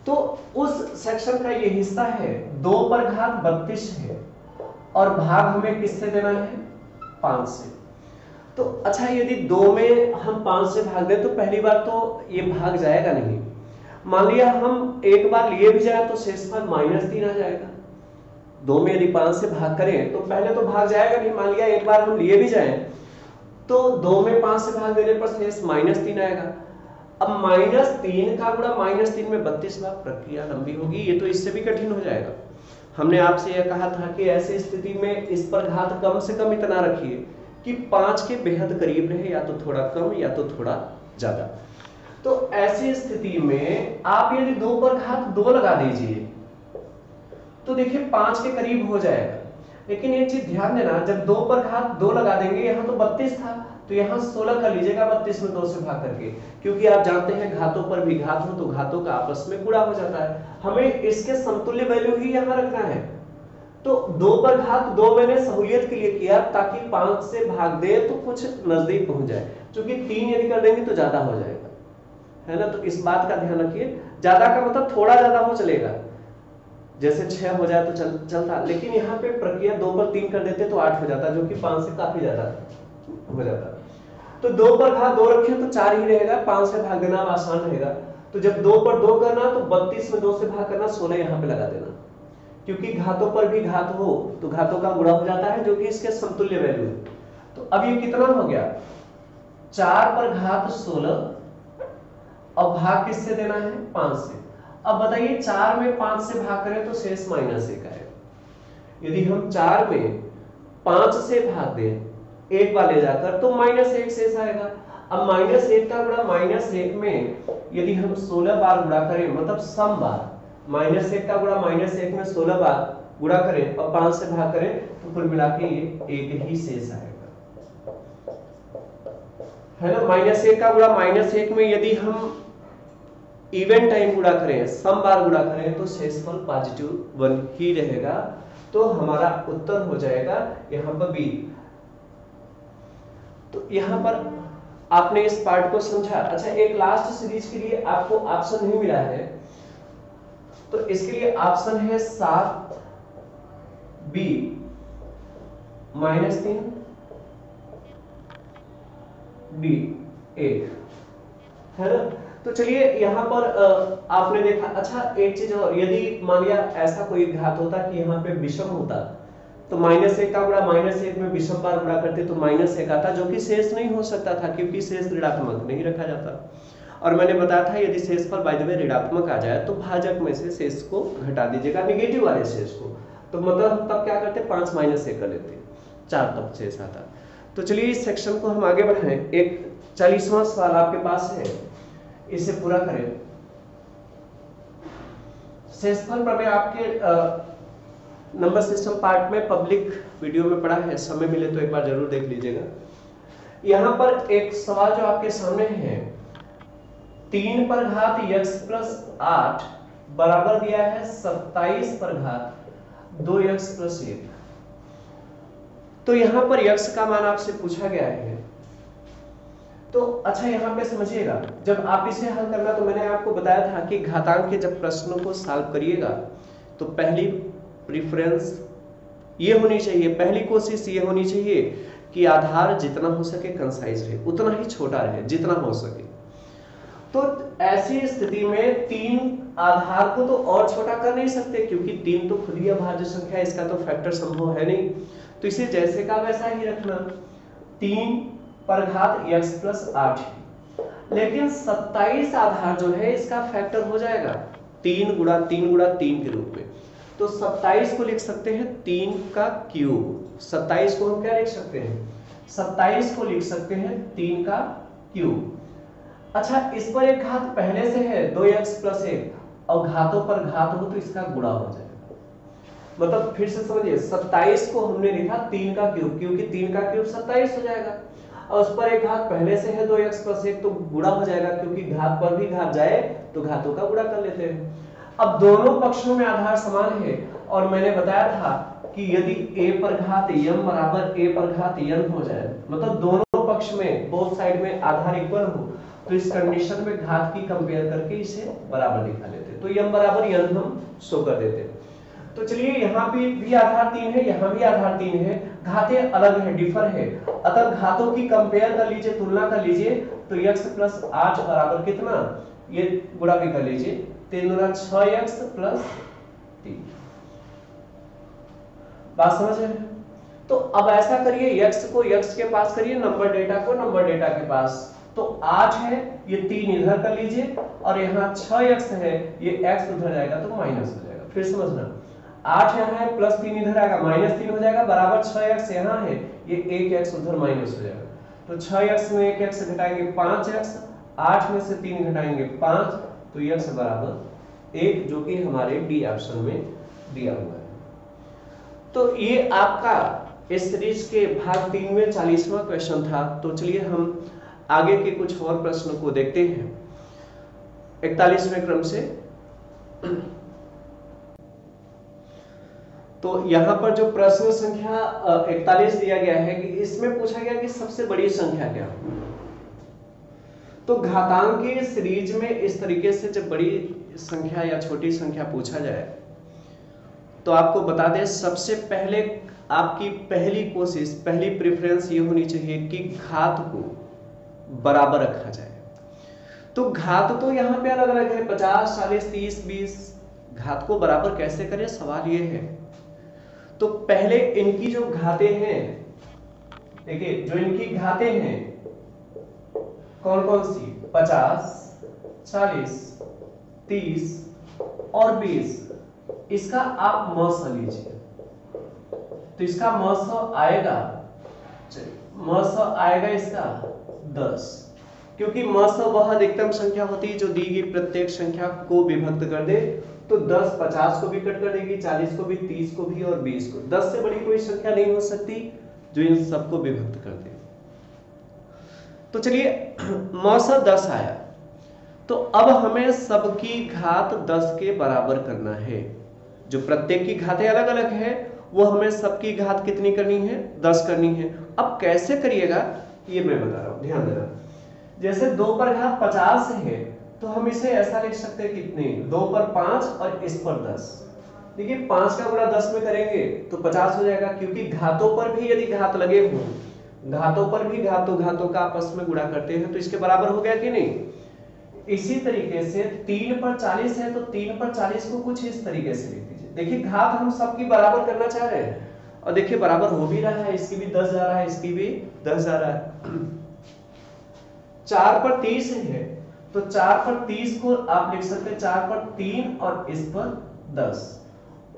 तो उस सेक्शन का ये हिस्सा है, दो पर घात बत्तीस है और भाग हमें किससे देना है, पांच से। तो अच्छा, यदि दो में हम पांच से भाग दें तो पहली बार तो ये भाग जाएगा नहीं। मान लिया हम एक बार लिए भी जाए तो शेषफल माइनस तीन आ जाएगा। दो में यदि पांच से भाग करें तो पहले तो भाग जाएगा नहीं। मान लिया एक बार हम लिए भी जाए तो दो में पांच से भाग देने पर शेष माइनस तीन आएगा। अब माइनस तीन का गुणा माइनस तीन में बत्तीस बार, प्रक्रिया लंबी होगी, ये तो इससे भी कठिन हो जाएगा। हमने आपसे यह कहा था कि ऐसी स्थिति में इस पर घात कम से कम इतना रखिए कि पांच के बेहद करीब रहे, या तो थोड़ा कम या तो थोड़ा ज्यादा। तो ऐसी स्थिति में आप यदि दो पर घात दो लगा दीजिए तो देखिए पांच के करीब हो जाएगा। लेकिन एक चीज ध्यान देना, जब दो पर घात दो लगा देंगे, यहाँ तो बत्तीस था तो यहाँ सोलह कर लीजिएगा बत्तीस में दो से भाग करके, क्योंकि आप जानते हैं घातों पर भी घात हो तो घातों का आपस में गुणा हो जाता है। हमें इसके समतुल्य वैल्यू ही यहाँ रखना है। तो दो पर घात दो मैंने सहूलियत के लिए किया ताकि पांच से भाग दे तो कुछ नजदीक पहुंच जाए, क्योंकि तीन यदि कर देंगे तो ज्यादा हो जाएगा, है ना। तो इस बात का ध्यान रखिए, ज्यादा का मतलब थोड़ा ज्यादा हो चलेगा, जैसे छह हो जाए तो चल चलता, लेकिन यहाँ पे प्रक्रिया दो पर तीन कर देते तो आठ हो जाता, जो कि पांच से काफी ज्यादा हो जाता। तो दो पर घात दो रखे तो चार ही रहेगा, पांच से भाग देना आसान रहेगा। तो जब दो पर दो करना तो बत्तीस में दो से भाग करना, सोलह यहाँ पे लगा देना, क्योंकि घातों पर भी घात हो तो घातों का गुणा हो जाता है, जो कि इसके समतुल्य वैल्यू है। तो अब ये कितना हो गया, चार पर घात सोलह और भाग किससे देना है, पांच से। अब बताइए चार में पांच से भाग करें तो शेष माइनस एक आएगा। यदि हम चार में पांच से भाग दें एक वाले जाकर तो माइनस एक शेष आएगा। अब माइनस एक का गुणा माइनस एक में यदि हम सोलह बार गुणा करें, मतलब सम बार, माइनस एक का गुणा माइनस एक में सोलह बार गुणा करें और पांच से भाग करें तो कुल मिला के ये एक ही शेष आएगा, है ना। माइनस एक का गुणा माइनस एक में यदि हम इवन टाइम गुणा करें, सम बार गुणा करें तो शेषफल पॉजिटिव वन ही रहेगा। तो हमारा उत्तर हो जाएगा यहाँ पर बी। तो यहाँ पर आपने इस पार्ट को समझा। अच्छा, एक लास्ट सीरीज के लिए आपको ऑप्शन नहीं मिला है तो इसके लिए ऑप्शन है सात, बी, माइनस तीन, डी, एक, है ना। तो चलिए यहाँ पर आपने देखा। अच्छा, एक चीज और, यदि मान लिया ऐसा कोई घात होता कि यहाँ पे विषम होता तो माइनस एक का गुणा माइनस एक में विषम बार गुणा करते तो माइनस एक आता, जो कि शेष नहीं हो सकता था क्योंकि शेष ऋणात्मक नहीं रखा जाता। और मैंने बताया था यदि शेष पर बाय द वे ऋणात्मक आ जाए तो भाजक में से शेष को घटा दीजिएगा, निगेटिव वाले शेष को। तो मतलब तब क्या करते, पांच माइनस एक कर लेते, चार तब शेष आता। तो चलिए इस सेक्शन को हम आगे बढ़ाएं। एक चालीसवां सवाल आपके पास है, इसे पूरा करें। शेषफल प्रमेय आपके नंबर सिस्टम पार्ट में पब्लिक वीडियो में पड़ा है, समय मिले तो एक बार जरूर देख लीजिएगा। यहाँ पर एक सवाल जो आपके सामने है, तीन पर घात x प्लस आठ बराबर दिया है सत्ताईस पर घात दो एक्स प्लस एक। तो यहाँ पर x का मान आपसे पूछा गया है। तो अच्छा, यहाँ पे समझिएगा, जब आप इसे हल करना तो मैंने आपको बताया था कि घातांक के जब प्रश्नों को सॉल्व करिएगा तो पहली प्रिफरेंस ये होनी चाहिए, पहली कोशिश ये होनी चाहिए कि आधार जितना हो सके कंसाइज रहे, उतना ही छोटा रहे जितना हो सके। तो ऐसी स्थिति में तीन आधार को तो और छोटा कर नहीं सकते, क्योंकि तीन तो खुद ही अभाज्य संख्या है, इसका तो फैक्टर संभव है नहीं। तो इसे जैसे का वैसा ही रखना, तीन पर घात x प्लस आठ। लेकिन सत्ताईस आधार जो है इसका फैक्टर हो जाएगा तीन गुणा तीन गुणा तीन के रूप में। तो सत्ताईस को लिख सकते हैं तीन का क्यूब। सत्ताईस को हम क्या लिख सकते हैं, सत्ताईस को लिख सकते हैं तीन का क्यूब। अच्छा, इस पर एक घात पहले से है दो एक्स प्लस एक, और घातों पर घात हो तो इसका गुणा हो जाएगा। मतलब फिर से समझिए, सत्ताईस को हमने लिखा तीन का क्यूब, क्योंकि तीन का क्यूब सत्ताईस हो जाएगा, और उस पर एक घात पहले से है दो एक्स प्लस एक, तो गुणा हो जाएगा, क्योंकि घात पर भी घात जाए तो घातों का गुणा कर लेते हैं। अब दोनों पक्षों में आधार समान है और मैंने बताया था कि यदि a पर घात m बराबर a पर घात n हो जाए, मतलब दोनों पक्ष में बोथ साइड में आधार इक्वल हो, तो इस कंडीशन में घात की कंपेयर करके इसे बराबर लिखा लेते, तो m बराबर n हम शो कर देते। तो चलिए यहाँ भी भी आधार तीन है, यहाँ भी आधार तीन है, घाते अलग है, डिफर है, अतः घातों की कंपेयर कर लीजिए, तुलना कर लीजिए, तो x प्लस आठ बराबर कितना, ये गुणा भी कर लीजिए, तीन गुणा छह x प्लस तीन। बात समझ है? तो अब ऐसा करिए, x को x के पास करिए, नंबर डेटा को नंबर डेटा के पास, तो आठ है, ये तीन इधर कर लीजिए और यहाँ छह एक्स है, ये x उधर जाएगा तो माइनस हो जाएगा। फिर समझना, आठ यहाँ है प्लस तीन इधर आएगा माइनस तीन हो जाएगा बराबर छह एक्स यहाँ है, ये एक एक्स उधर माइनस हो जाएगा, तो छह एक्स में एक एक्स घटाएंगे पांच एक्स, आठ में से तीन घटाएंगे पांच, तो एक्स बराबर एक, जो कि हमारे डी ऑप्शन में दिया हुआ है। तो ये आपका इस सीरीज के भाग तीन में चालीसवां क्वेश्चन था। तो चलिए हम आगे के कुछ और प्रश्नों को देखते हैं इकतालीसवें क्रम से। तो यहाँ पर जो प्रश्न संख्या इकतालीस दिया गया है कि इसमें पूछा गया कि सबसे बड़ी संख्या क्या है। तो घातांकीय सीरीज में इस तरीके से जब बड़ी संख्या या छोटी संख्या पूछा जाए तो आपको बता दें, सबसे पहले आपकी पहली कोशिश, पहली प्रेफरेंस ये होनी चाहिए कि घात को बराबर रखा जाए। तो घात तो यहाँ पे अलग अलग है, पचास चालीस तीस बीस, घात को बराबर कैसे करें सवाल ये है। तो पहले इनकी जो घाते हैं, देखिए जो इनकी घाते हैं कौन कौन सी, पचास चालीस तीस और बीस, इसका आप मस लीजिए, तो इसका मस आएगा, मस आएगा इसका दस, क्योंकि मस वह अधिकतम संख्या होती है जो दी गई प्रत्येक संख्या को विभक्त कर दे। तो दस पचास को भी कट कर देगी, चालीस को भी, तीस को भी और बीस को, दस से बड़ी कोई संख्या नहीं हो सकती जो इन सबको विभक्त कर दे। तो चलिए मौसा दस आया, तो अब हमें सबकी घात दस के बराबर करना है, जो प्रत्येक की घातें अलग अलग है वो हमें सबकी घात कितनी करनी है, दस करनी है। अब कैसे करिएगा ये मैं बता रहा हूं, ध्यान देना। जैसे दो पर घात पचास है तो हम इसे ऐसा लिख सकते हैं, कितने, दो पर पांच और इस पर दस। देखिए पांच का गुणा दस में करेंगे तो पचास हो जाएगा, क्योंकि घातों पर भी यदि घात लगे हो, घातों पर भी घातों घातों का आपस में गुणा करते हैं तो इसके बराबर हो गया कि नहीं। इसी तरीके से तीन पर चालीस है तो तीन पर चालीस को कुछ इस तरीके से लिख दीजिए। देखिए घात हम सबकी बराबर करना चाह रहे हैं और देखिये बराबर हो भी रहा है, इसकी भी दस जा रहा है, इसकी भी दस जा रहा है। चार पर तीस है तो चार पर तीस को आप लिख सकते हैं चार पर तीन और इस पर दस,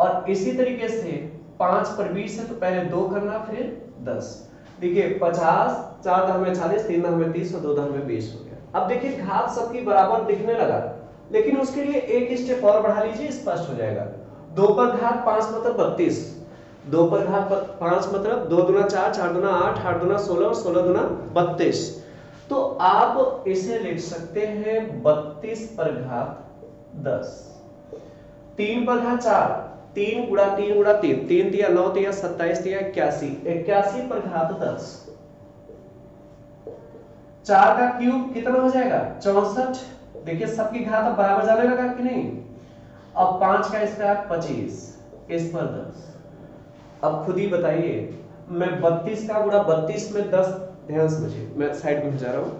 और इसी तरीके से पांच पर बीस है तो पहले दो करना फिर दस। देखिए पचास, चार दह में चालीस, तीन दह में तीस और दो दह में बीस हो गया। अब देखिए घात सबकी बराबर दिखने लगा, लेकिन उसके लिए एक स्टेप और बढ़ा लीजिए, स्पष्ट हो जाएगा। दो पर घात पांच मतलब बत्तीस, दो पर घात पांच मतलब दो दुना चार, चार दुना आठ, आठ दुना सोलह और सोलह दुना बत्तीस। तो आप इसे लिख सकते हैं बत्तीस पर घात दस। तीन पर घात चार, तीन गुणा तीन गुणा तीन, तीन दिया नौ दिया सत्ताईस दिया इक्यासी, इक्यासी पर घात दस। चार का क्यूब कितना हो जाएगा, चौसठ। देखिए सबकी घात अब बराबर जाने लगा कि नहीं। अब पांच का स्क्वायर पच्चीस, इस पर दस। अब खुद ही बताइए, मैं बत्तीस का गुणा बत्तीस में दस, ध्यान समझिए मैं साइड में जा रहा हूं,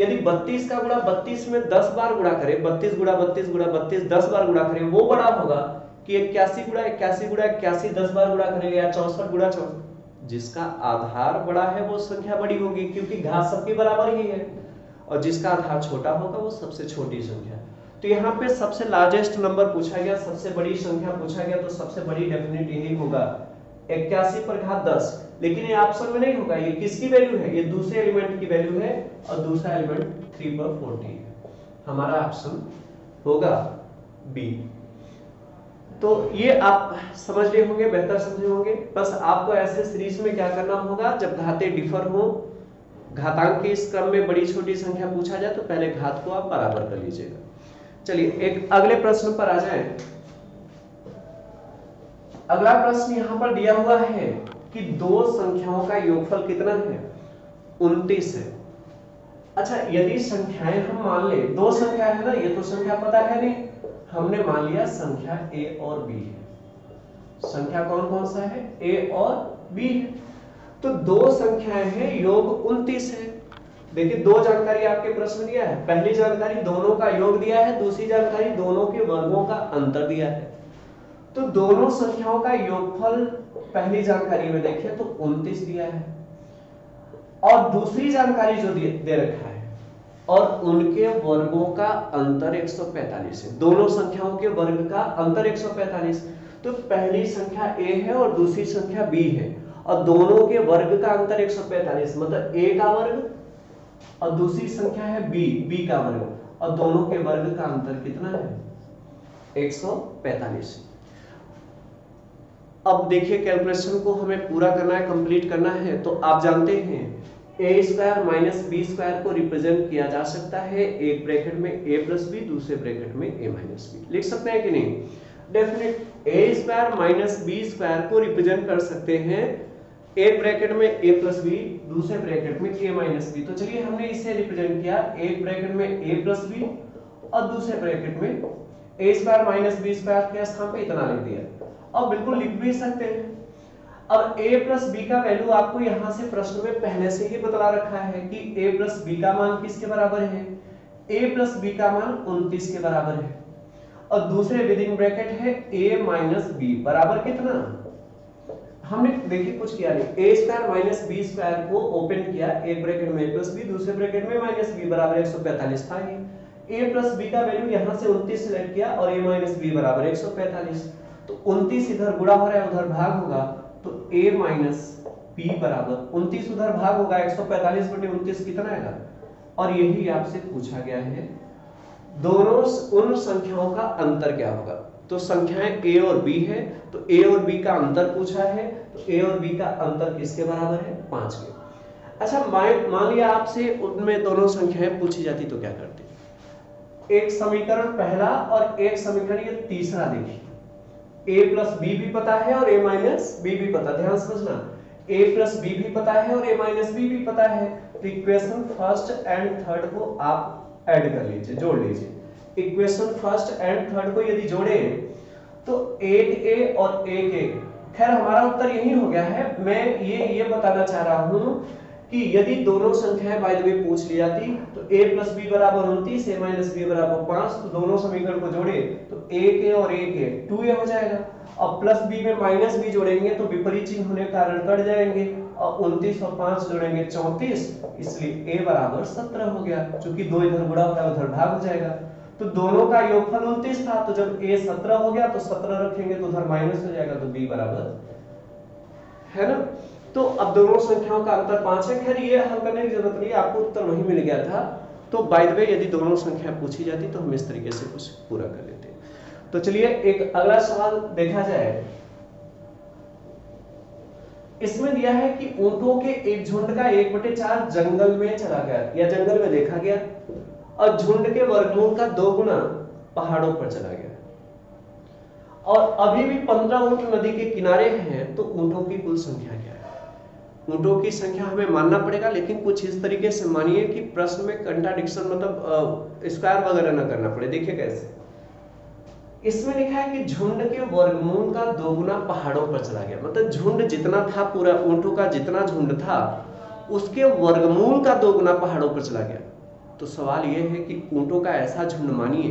यदि बत्तीस का गुणा बत्तीस में दस बार गुणा करें, बत्तीस गुणा बत्तीस गुणा बत्तीस दस बार गुणा करें, वो बड़ा होगा कि इक्यासी गुणा इक्यासी गुणा इक्यासी दस बार गुणा करेंगे, या चौसठ गुणा चौसठ। जिसका आधार बड़ा है वो संख्या बड़ी होगी, क्योंकि घात सबकी बराबर ही है, और जिसका आधार छोटा होगा वो सबसे छोटी संख्या। तो यहाँ पे सबसे लार्जेस्ट नंबर पूछा गया, सबसे बड़ी संख्या पूछा गया, तो सबसे बड़ी डेफिनेट यही होगा इक्यासी पर घात दस। लेकिन ये ऑप्शन में नहीं होगा, ये किसकी वैल्यू है, ये दूसरे एलिमेंट की वैल्यू है, और दूसरा एलिमेंट थ्री पर फोर्टी है। हमारा ऑप्शन होगा बी। तो ये आप समझ लिए होंगे, बेहतर समझे होंगे। बस आपको ऐसे सीरीज में क्या करना होगा, जब घाते डिफर हो, घातांक के इस क्रम में बड़ी छोटी संख्या पूछा जाए तो पहले घात को आप बराबर कर लीजिएगा। चलिए एक अगले प्रश्न पर आ जाए। अगला प्रश्न यहां पर दिया हुआ है कि दो संख्याओं का योगफल कितना है, उनतीस है। अच्छा यदि संख्याएं हम मान ले, दो संख्या है ना, ये तो संख्या पता है नहीं, हमने मान लिया संख्या ए और बी है। संख्या कौन कौन सा है, ए और बी है। तो दो संख्याएं हैं, योग उनतीस है। देखिए दो जानकारी आपके प्रश्न दिया है, पहली जानकारी दोनों का योग दिया है, दूसरी जानकारी दोनों के वर्गों का अंतर दिया है। तो दोनों संख्याओं का योगफल पहली जानकारी में देखिए तो उनतीस दिया है, और दूसरी जानकारी जो दे रखा है और उनके वर्गों का अंतर एक सौ पैंतालीस है। दोनों संख्याओं के वर्ग का अंतर एक सौ पैंतालीस। तो पहली संख्या a है और दूसरी संख्या b है, और दोनों के वर्ग का अंतर एक सौ पैंतालीस, मतलब a का वर्ग और दूसरी संख्या है b, b का वर्ग, और दोनों के वर्ग का अंतर कितना है, एक सौ पैंतालीस। अब देखिए कैलकुलेशन को हमें पूरा करना है, कंप्लीट करना है। तो आप जानते हैं a square minus b square को रिप्रेजेंट किया जा सकता है एक ब्रैकेट में ए प्लस बी, दूसरे ब्रैकेट में ए माइनस बी। लिख सकते हैं कि नहीं, definite a square minus b square को रिप्रेजेंट कर सकते हैं एक ब्रैकेट में ए प्लस बी, दूसरे ब्रैकेट में ए माइनस बी। तो चलिए हमने इसे रिप्रेजेंट किया एक ब्रैकेट में ए प्लस बी और दूसरे ब्रैकेट में a square minus b square के स्थान पे इतना लिख दिया, और बिल्कुल लिख भी सकते हैं। अब a प्लस बी का वैल्यू आपको यहाँ से प्रश्न में पहले से ही बतला रखा है कि a प्लस बी का मान किसके बराबर है, a प्लस बी का मान उनतीस के बराबर है, और दूसरे विदिन ब्रैकेट है a माइनस बी बराबर कितना। हमने देखिए कुछ किया नहीं, a square minus b square को ओपन किया, एक ब्रैकेट में a प्लस बी, दूसरे ब्रैकेट में माइनस बी बराबर एक सौ पैंतालीस था। a प्लस बी का वैल्यू यहाँ से उनतीस सेलेक्ट किया और a माइनस बी बराबर एक सौ पैंतालीस। तो उनतीस इधर गुणा हो रहा है, उधर भाग होगा, तो a माइनस बी बराबर उनतीस, उधर भाग होगा एक सौ पैंतालीस बटे उनतीस कितना आएगा, और यही आपसे पूछा गया है दोनों उन संख्याओं का अंतर क्या होगा। तो संख्याएं a और b है, तो a और b का अंतर पूछा है, तो a और b का अंतर किसके बराबर है, पांच के। अच्छा मान लिया आपसे उनमें दोनों संख्याएं पूछी जाती तो क्या करते, एक समीकरण पहला और एक समीकरण ये तीसरा। देखिए a प्लस बी भी पता है और a माइनस बी भी पता, ध्यान समझना, a प्लस बी भी पता है और a माइनस बी भी पता है। तो इक्वेशन फर्स्ट एंड थर्ड को आप ऐड कर लीजिए, जोड़ लीजिए। इक्वेशन फर्स्ट एंड थर्ड को यदि जोड़े तो एक a और एक a, खैर हमारा उत्तर यही हो गया है। मैं ये ये बताना चाह रहा हूँ कि यदि दोनों संख्याएं बाय द वे पूछ ली जाती तो a प्लस बी बराबर उनतीस, a माइनस बी बराबर पांच। तो दोनों समीकरण को जोड़े तो एक a और एक a, टू ए हो जाएगा, और प्लस b में माइनस b जोड़ेंगे तो विपरीत चिन्ह होने के कारण कट जाएंगे, और उनतीस और पांच जोड़ेंगे चौंतीस, इसलिए a बराबर सत्रह हो गया, क्योंकि दो इधर गुणा होता है उधर भाग हो जाएगा। तो दोनों का योगफल उनतीस था, तो जब a सत्रह हो गया तो सत्रह रखेंगे तो उधर माइनस हो जाएगा, तो b बराबर है ना। तो अब दोनों संख्याओं का अंतर पांच है। खैर ये हल करने की जरूरत नहीं, आपको उत्तर वही मिल गया था। तो बाय द वे यदि दोनों संख्याएं पूछी जाती तो हम इस तरीके से कुछ पूरा कर लेते। तो चलिए एक अगला सवाल देखा जाए। इसमें दिया है कि ऊंटों के एक झुंड का एक बटे चार जंगल में चला गया या जंगल में देखा गया, और झुंड के वर्गमूल का दो गुना पहाड़ों पर चला गया, और अभी भी पंद्रह ऊंट नदी के किनारे हैं। तो ऊंटों की कुल संख्या क्या है, ऊंटों की संख्या हमें मानना पड़ेगा, लेकिन कुछ इस तरीके से मानिए कि प्रश्न में कंट्राडिक्शन मतलब स्क्वायर वगैरह ना करना पड़े। देखिए कैसे, इसमें लिखा है कि झुंड के वर्गमूल का दोगुना पहाड़ों पर चला गया, मतलब झुंड जितना था, पूरा ऊंटों का जितना झुंड था उसके वर्गमूल का दोगुना पहाड़ों पर चला गया। तो सवाल यह है कि ऊंटों का ऐसा झुंड मानिए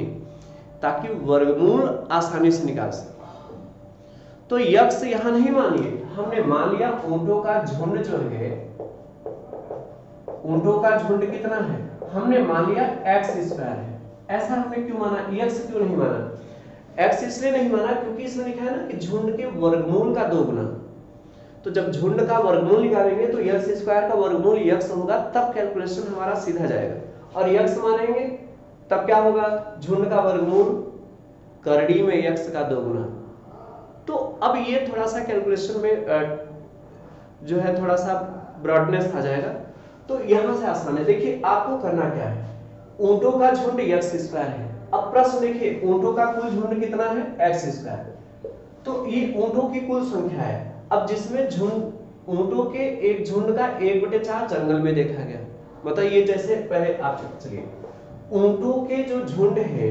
ताकि वर्गमूल आसानी से निकाल सके। तो यक्ष यहां नहीं मानिए, हमने मान लिया ऊंटों का झुंड जो है, ऊंटों का झुंड कितना है, हमने मान लिया एक्स स्क्वायर है। ऐसा हमने क्यों माना, एक्स क्यों नहीं माना, एक्स इसलिए नहीं माना क्योंकि इसमें लिखा है ना कि झुंड के वर्गमूल का दोगुना। तो जब झुंड का वर्गमूल निकालेंगे तो एक्स स्क्वायर का वर्गमूल एक्स होगा, तब कैलकुलेशन हमारा सीधा जाएगा। और एक्स मानेंगे तब क्या होगा, झुंड का वर्गमूल करडी में एक्स का दोगुना। तो अब ये थोड़ा सा कैलकुलेशन में जो है थोड़ा सा ब्रॉडनेस आ जाएगा। तो यहां से आसान है, देखिए आपको करना क्या है, ऊंटों का झुंड एक्स स्क्वायर है, अब प्रश्न देखिए ऊंटों का कुल झुंड कितना है एक्स स्क्वायर, तो ये ऊंटों की कुल संख्या है। अब जिसमें झुंड ऊंटों के एक झुंड का एक बटे चार जंगल में देखा गया, बताइए जैसे पहले आप चलिए ऊंटों के जो झुंड है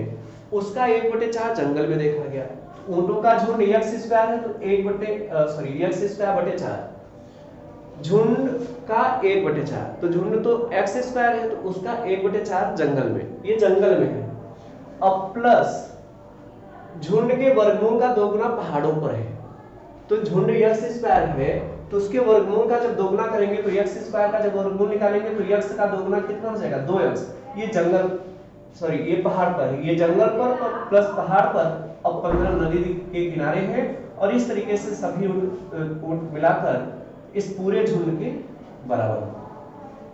उसका एक बटे चार जंगल में देखा गया। ऊंटों का झुंड एक्स स्क्वायर है तो एक बटे सॉरी एक्स स्क्वायर बटे चार, झुंड का एक बटे चार, तो झुंड तो एक्स स्क्वायर है तो उसका एक बटे चार जंगल में, ये जंगल में है। अब प्लस झुंड के वर्गमूल का दोगुना पहाड़ों पर है, तो झुंड एक्स स्क्वायर है तो उसके वर्गमूल का जब दोगुना करेंगे तो एक्स स्क्वायर का जब वर्गमूल निकालेंगे तो एक्स का दोगुना कितना हो जाएगा दो एक्स। ये जंगल सॉरी ये पहाड़ पर है, ये जंगल पर और प्लस पहाड़ पर, अब पंद्रह नदी के किनारे हैं और इस तरीके से सभी ऊंट मिलाकर इस पूरे झुंड के बराबर,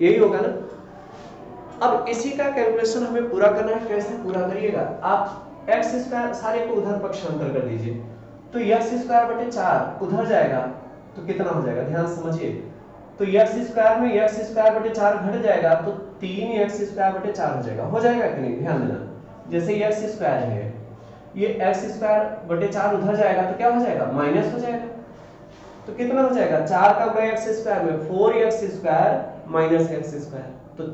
यही होगा ना। अब इसी का कैलकुलेशन हमें पूरा करना है, कैसे पूरा करिएगा आप एक्स स्क्वायर सारे को उधर पक्षांतर कर दीजिए, तो एक्स स्क्वायर बटे चार उधर जाएगा तो कितना हो जाएगा, ध्यान समझिए, तो एक्स स्क्वायर में एक्स स्क्वायर बटे चार घट जाएगा तो तीन एक्स स्क्वायर बटे चार हो जाएगा, हो जाएगा कि नहीं ध्यान देना। जैसे एक्स स्क्वायर है ये एक्स स्क्वायर बटे चार उधर जाएगा तो क्या हो जाएगा माइनस हो जाएगा, तो कितना हो जाएगा चार का गुणा एक्स स्क्वायर में four x square minus x square, तो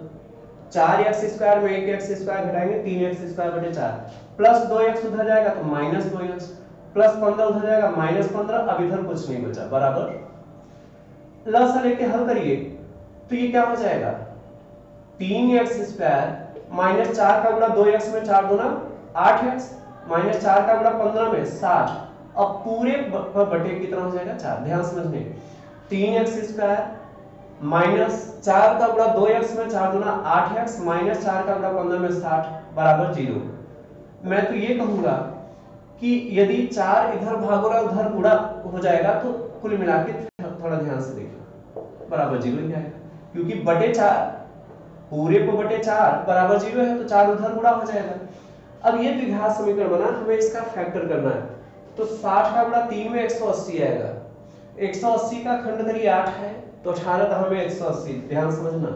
चार एक्स स्क्वायर में एक एक्स स्क्वायर घटाएंगे तीन एक्स स्क्वायर बटे चार, प्लस दो एक्स उधर जाएगा तो माइनस दो एक्स, प्लस पंद्रह उधर जाएगा माइनस पंद्रह, अब इधर कुछ नहीं बचा बराबर। लसा लेके हल करिए तो ये क्या हो जाएगा तीन एक्स स्क्वायर माइनस चार का गुणा दो एक्स में चार गुना आठ एक्स माइनस चार का गुणा पंद्रह में साठ, अब पूरे बटे कितना हो जाएगा चार। ध्यान समझने तीन एक्स स्क्वायर माइनस चार का गुणा दो एक्स में चार गुना आठ एक्स माइनस चार का गुणा पंद्रह में साठ बराबर जीरो। मैं तो ये कहूंगा कि यदि चार इधर भागो रहा उधर गुणा हो जाएगा तो कुल मिला के थोड़ा ध्यान से देखिए बराबर जीरो ही आएगा, क्योंकि बटे चार पूरे को बटे चार बराबर जीरो है तो चार उधर गुणा हो जाएगा। अब ये द्विघात समीकरण बना, हमें इसका फैक्टर करना है, तो साठ का गुणा तीन में एक सौ अस्सी आएगा, एक सौ अस्सी का खंड करिए आठ है तो अठारह था हमें एक सौ अस्सी, ध्यान समझना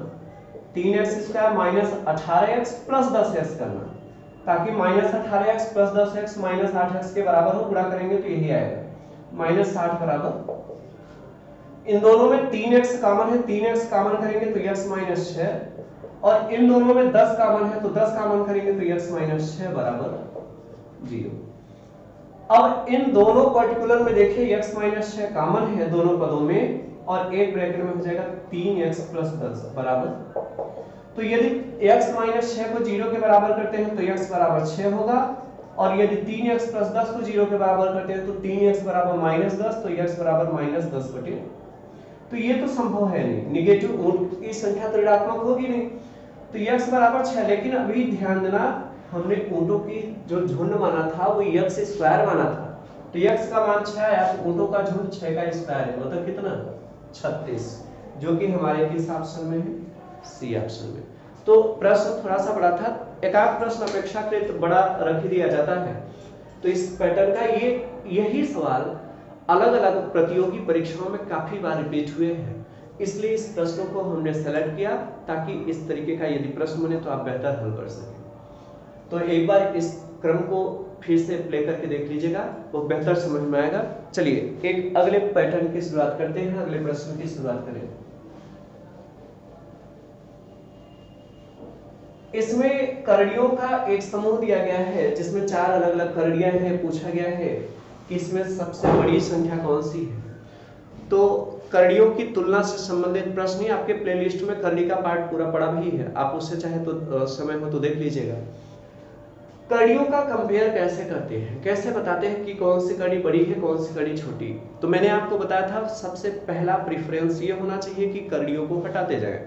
तीन एक्स स्क्वायर माइनस अठारह एक्स प्लस दस एक्स करना ताकि माइनस अठारह एक्स प्लस दस एक्स माइनस आठ एक्स के बराबर हो, गुणा करेंगे तो यही आएगा माइनस साठ बराबर। इन दोनों में तीन एक्स कॉमन है, तीन एक्स कॉमन करेंगे तो एक्स माइनस छह, और इन दोनों में दस कॉमन है तो दस कॉमन करेंगे तो एक्स माइनस छह बराबर जीरो। अब इन दोनों पर्टिकुलर में देखिए एक्स माइनस छह कॉमन है दोनों पदों में और एक ब्रैकेट में हो जाएगा तीन एक्स प्लस दस बराबर, तो यदि x माइनस छह को जीरो के बराबर करते हैं तो x बराबर छह होगा, और यदि तीन एक्स प्लस दस को जीरो के बराबर करते हैं तो तीन एक्स बराबर माइनस दस, तो x बराबर माइनस दस बटे, तो ये तो संभव है नहीं, निगेटिव ऊंट की संख्या तो ऋणात्मक होगी नहीं, तो x बराबर छह। लेकिन अभी ध्यान देना हमने ऊंटों की जो झुंड माना था वो x स्क्वायर माना था, तो x का मान छह आया, ऊंटों का झुंड छह का स्क्वायर है, मतलब कितना छत्तीस, जो कि हमारे किस ऑप्शन में है सी ऑप्शन में। तो प्रश्न थोड़ा सा बड़ा था, एकाध प्रश्न अपेक्षाकृत बड़ा रख दिया जाता है, तो इस पैटर्न का ये यही सवाल अलग अलग प्रतियोगी परीक्षाओं में काफी बार रिपीट हुए हैं, इसलिए इस प्रश्नों को हमने सेलेक्ट किया ताकि इस तरीके का यदि प्रश्न बने तो आप बेहतर हल कर सकें। तो एक बार इस क्रम को फिर से प्ले करके देख लीजिएगा, वो बेहतर समझ में आएगा। चलिए एक अगले पैटर्न की शुरुआत करते हैं, अगले प्रश्न की शुरुआत करें। इसमें करणियों का एक समूह दिया गया है जिसमें चार अलग अलग करणियां हैं, पूछा गया है कि इसमें सबसे बड़ी संख्या कौन सी है, तो करणियों की तुलना से संबंधित प्रश्न ही आपके प्लेलिस्ट में करणी का पार्ट पूरा पड़ा भी है, आप उससे चाहे तो समय हो तो देख लीजिएगा। कड़ियों का कंपेयर कैसे करते हैं, कैसे बताते हैं कि कौन सी कड़ी बड़ी है कौन सी कड़ी छोटी, तो मैंने आपको बताया था सबसे पहला प्रेफरेंस ये होना चाहिए कि कड़ियों को हटाते जाएं,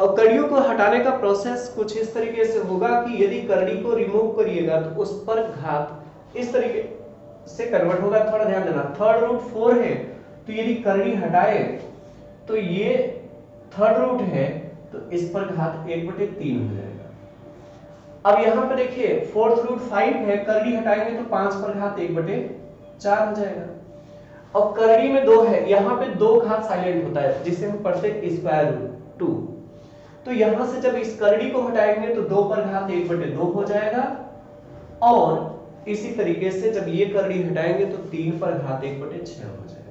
और कड़ियों को हटाने का प्रोसेस कुछ इस तरीके से होगा कि यदि कड़ी को रिमूव करिएगा तो उस पर घात इस तरीके से कन्वर्ट होगा, थोड़ा ध्यान देना थर्ड रूट फोर है तो यदि कड़ी हटाए तो ये थर्ड रूट है तो इस पर घात एक बटे तीन हो जाएगा। अब यहाँ पर देखिए फोर्थ रूट फाइव है, करड़ी हटाएंगे तो पांच पर घात एक बटे चार हो जाएगा, और करड़ी में दो है, यहाँ पे दो घात साइलेंट होता है जिसे हम पढ़ते स्क्वायर रूट टू, तो यहां से जब इस करड़ी को हटाएंगे तो दो पर घात एक बटे दो हो जाएगा, और इसी तरीके से जब ये करड़ी हटाएंगे तो तीन पर घात एक बटे छह हो जाएगा।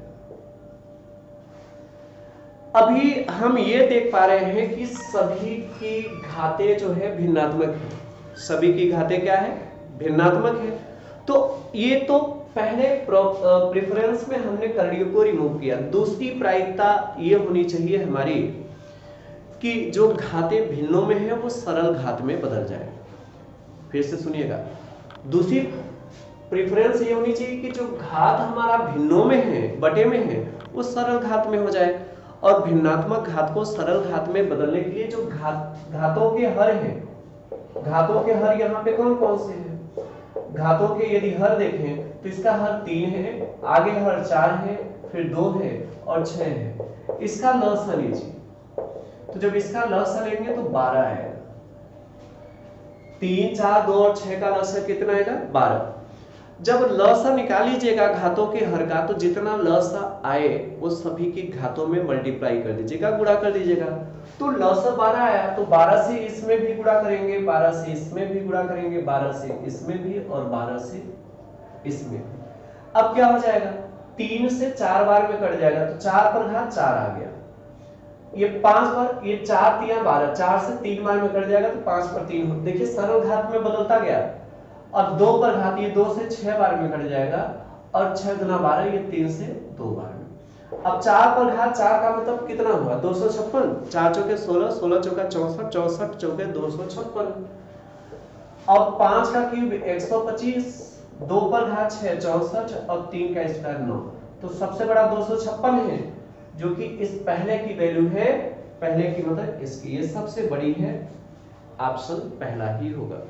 अभी हम ये देख पा रहे हैं कि सभी की घातें जो है भिन्नात्मक है, सभी की घातें क्या है, भिन्नात्मक है। तो ये तो पहले प्रेफरेंस में हमने करड़ियों को रिमूव किया। दूसरी प्रायिकता ये होनी चाहिए हमारी कि जो घातें भिन्नों में है वो सरल घात में बदल जाए। फिर से सुनिएगा, दूसरी प्रेफरेंस ये होनी चाहिए कि जो घात हमारा भिन्नों में है, बटे में है, वो सरल घात में हो जाए। और भिन्नात्मक घात को सरल घात में बदलने के लिए जो घात घातों के हर है, घातों के हर यहाँ पे कौन कौन से हैं? घातों के यदि हर देखें तो इसका हर तीन है, आगे हर चार है, फिर दो है और छह है। इसका लसा लीजिए, तो जब इसका लसा लेंगे तो बारह आएगा। तीन, चार, दो और छह का लसा कितना आएगा? बारह। जब लसा निकाल लीजिएगा घातों के हर का, तो जितना लसा आए वो सभी की घातों में मल्टीप्लाई कर दीजिएगा, गुणा कर दीजिएगा। तो लसा बारह आया, तो बारह से इसमें भी गुणा करेंगे, बारह से इसमें भी गुणा करेंगे, बारह से इसमें भी और बारह से इसमें। अब क्या हो जाएगा, तीन से चार बार में कट जाएगा तो चार पर घात चार आ गया। ये पांच बार, ये चार तीन बारह, चार से तीन बार में कट जाएगा तो पांच पर तीन। देखिए सरल घात में बदलता गया। और दो पर घात, ये दो से छह बार में कट जाएगा और छह गुना बारह, ये तीन से दो बार में। अब चार पर घात चार का मतलब कितना हुआ? दो सौ छप्पन। चार चौके सोलह, सोलह चौका चौसठ, चौसठ चौके दो सौ छप्पन। अब पांच का क्यूब एक सौ पच्चीस, दो पर घात छह चौसठ और तीन का स्क्वायर नौ। तो सबसे बड़ा दो सौ छप्पन है, जो कि इस पहले की वैल्यू है, पहले की मतलब इसकी, ये सबसे बड़ी है, ऑप्शन पहला ही होगा।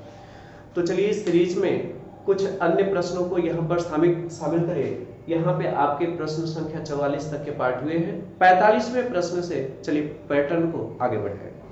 तो चलिए इस सीरीज में कुछ अन्य प्रश्नों को यहाँ पर शामिल शामिल करें। यहाँ पे आपके प्रश्न संख्या चौवालीस तक के पार्ट हुए हैं। पैंतालीसवें प्रश्न से चलिए पैटर्न को आगे बढ़ाएं।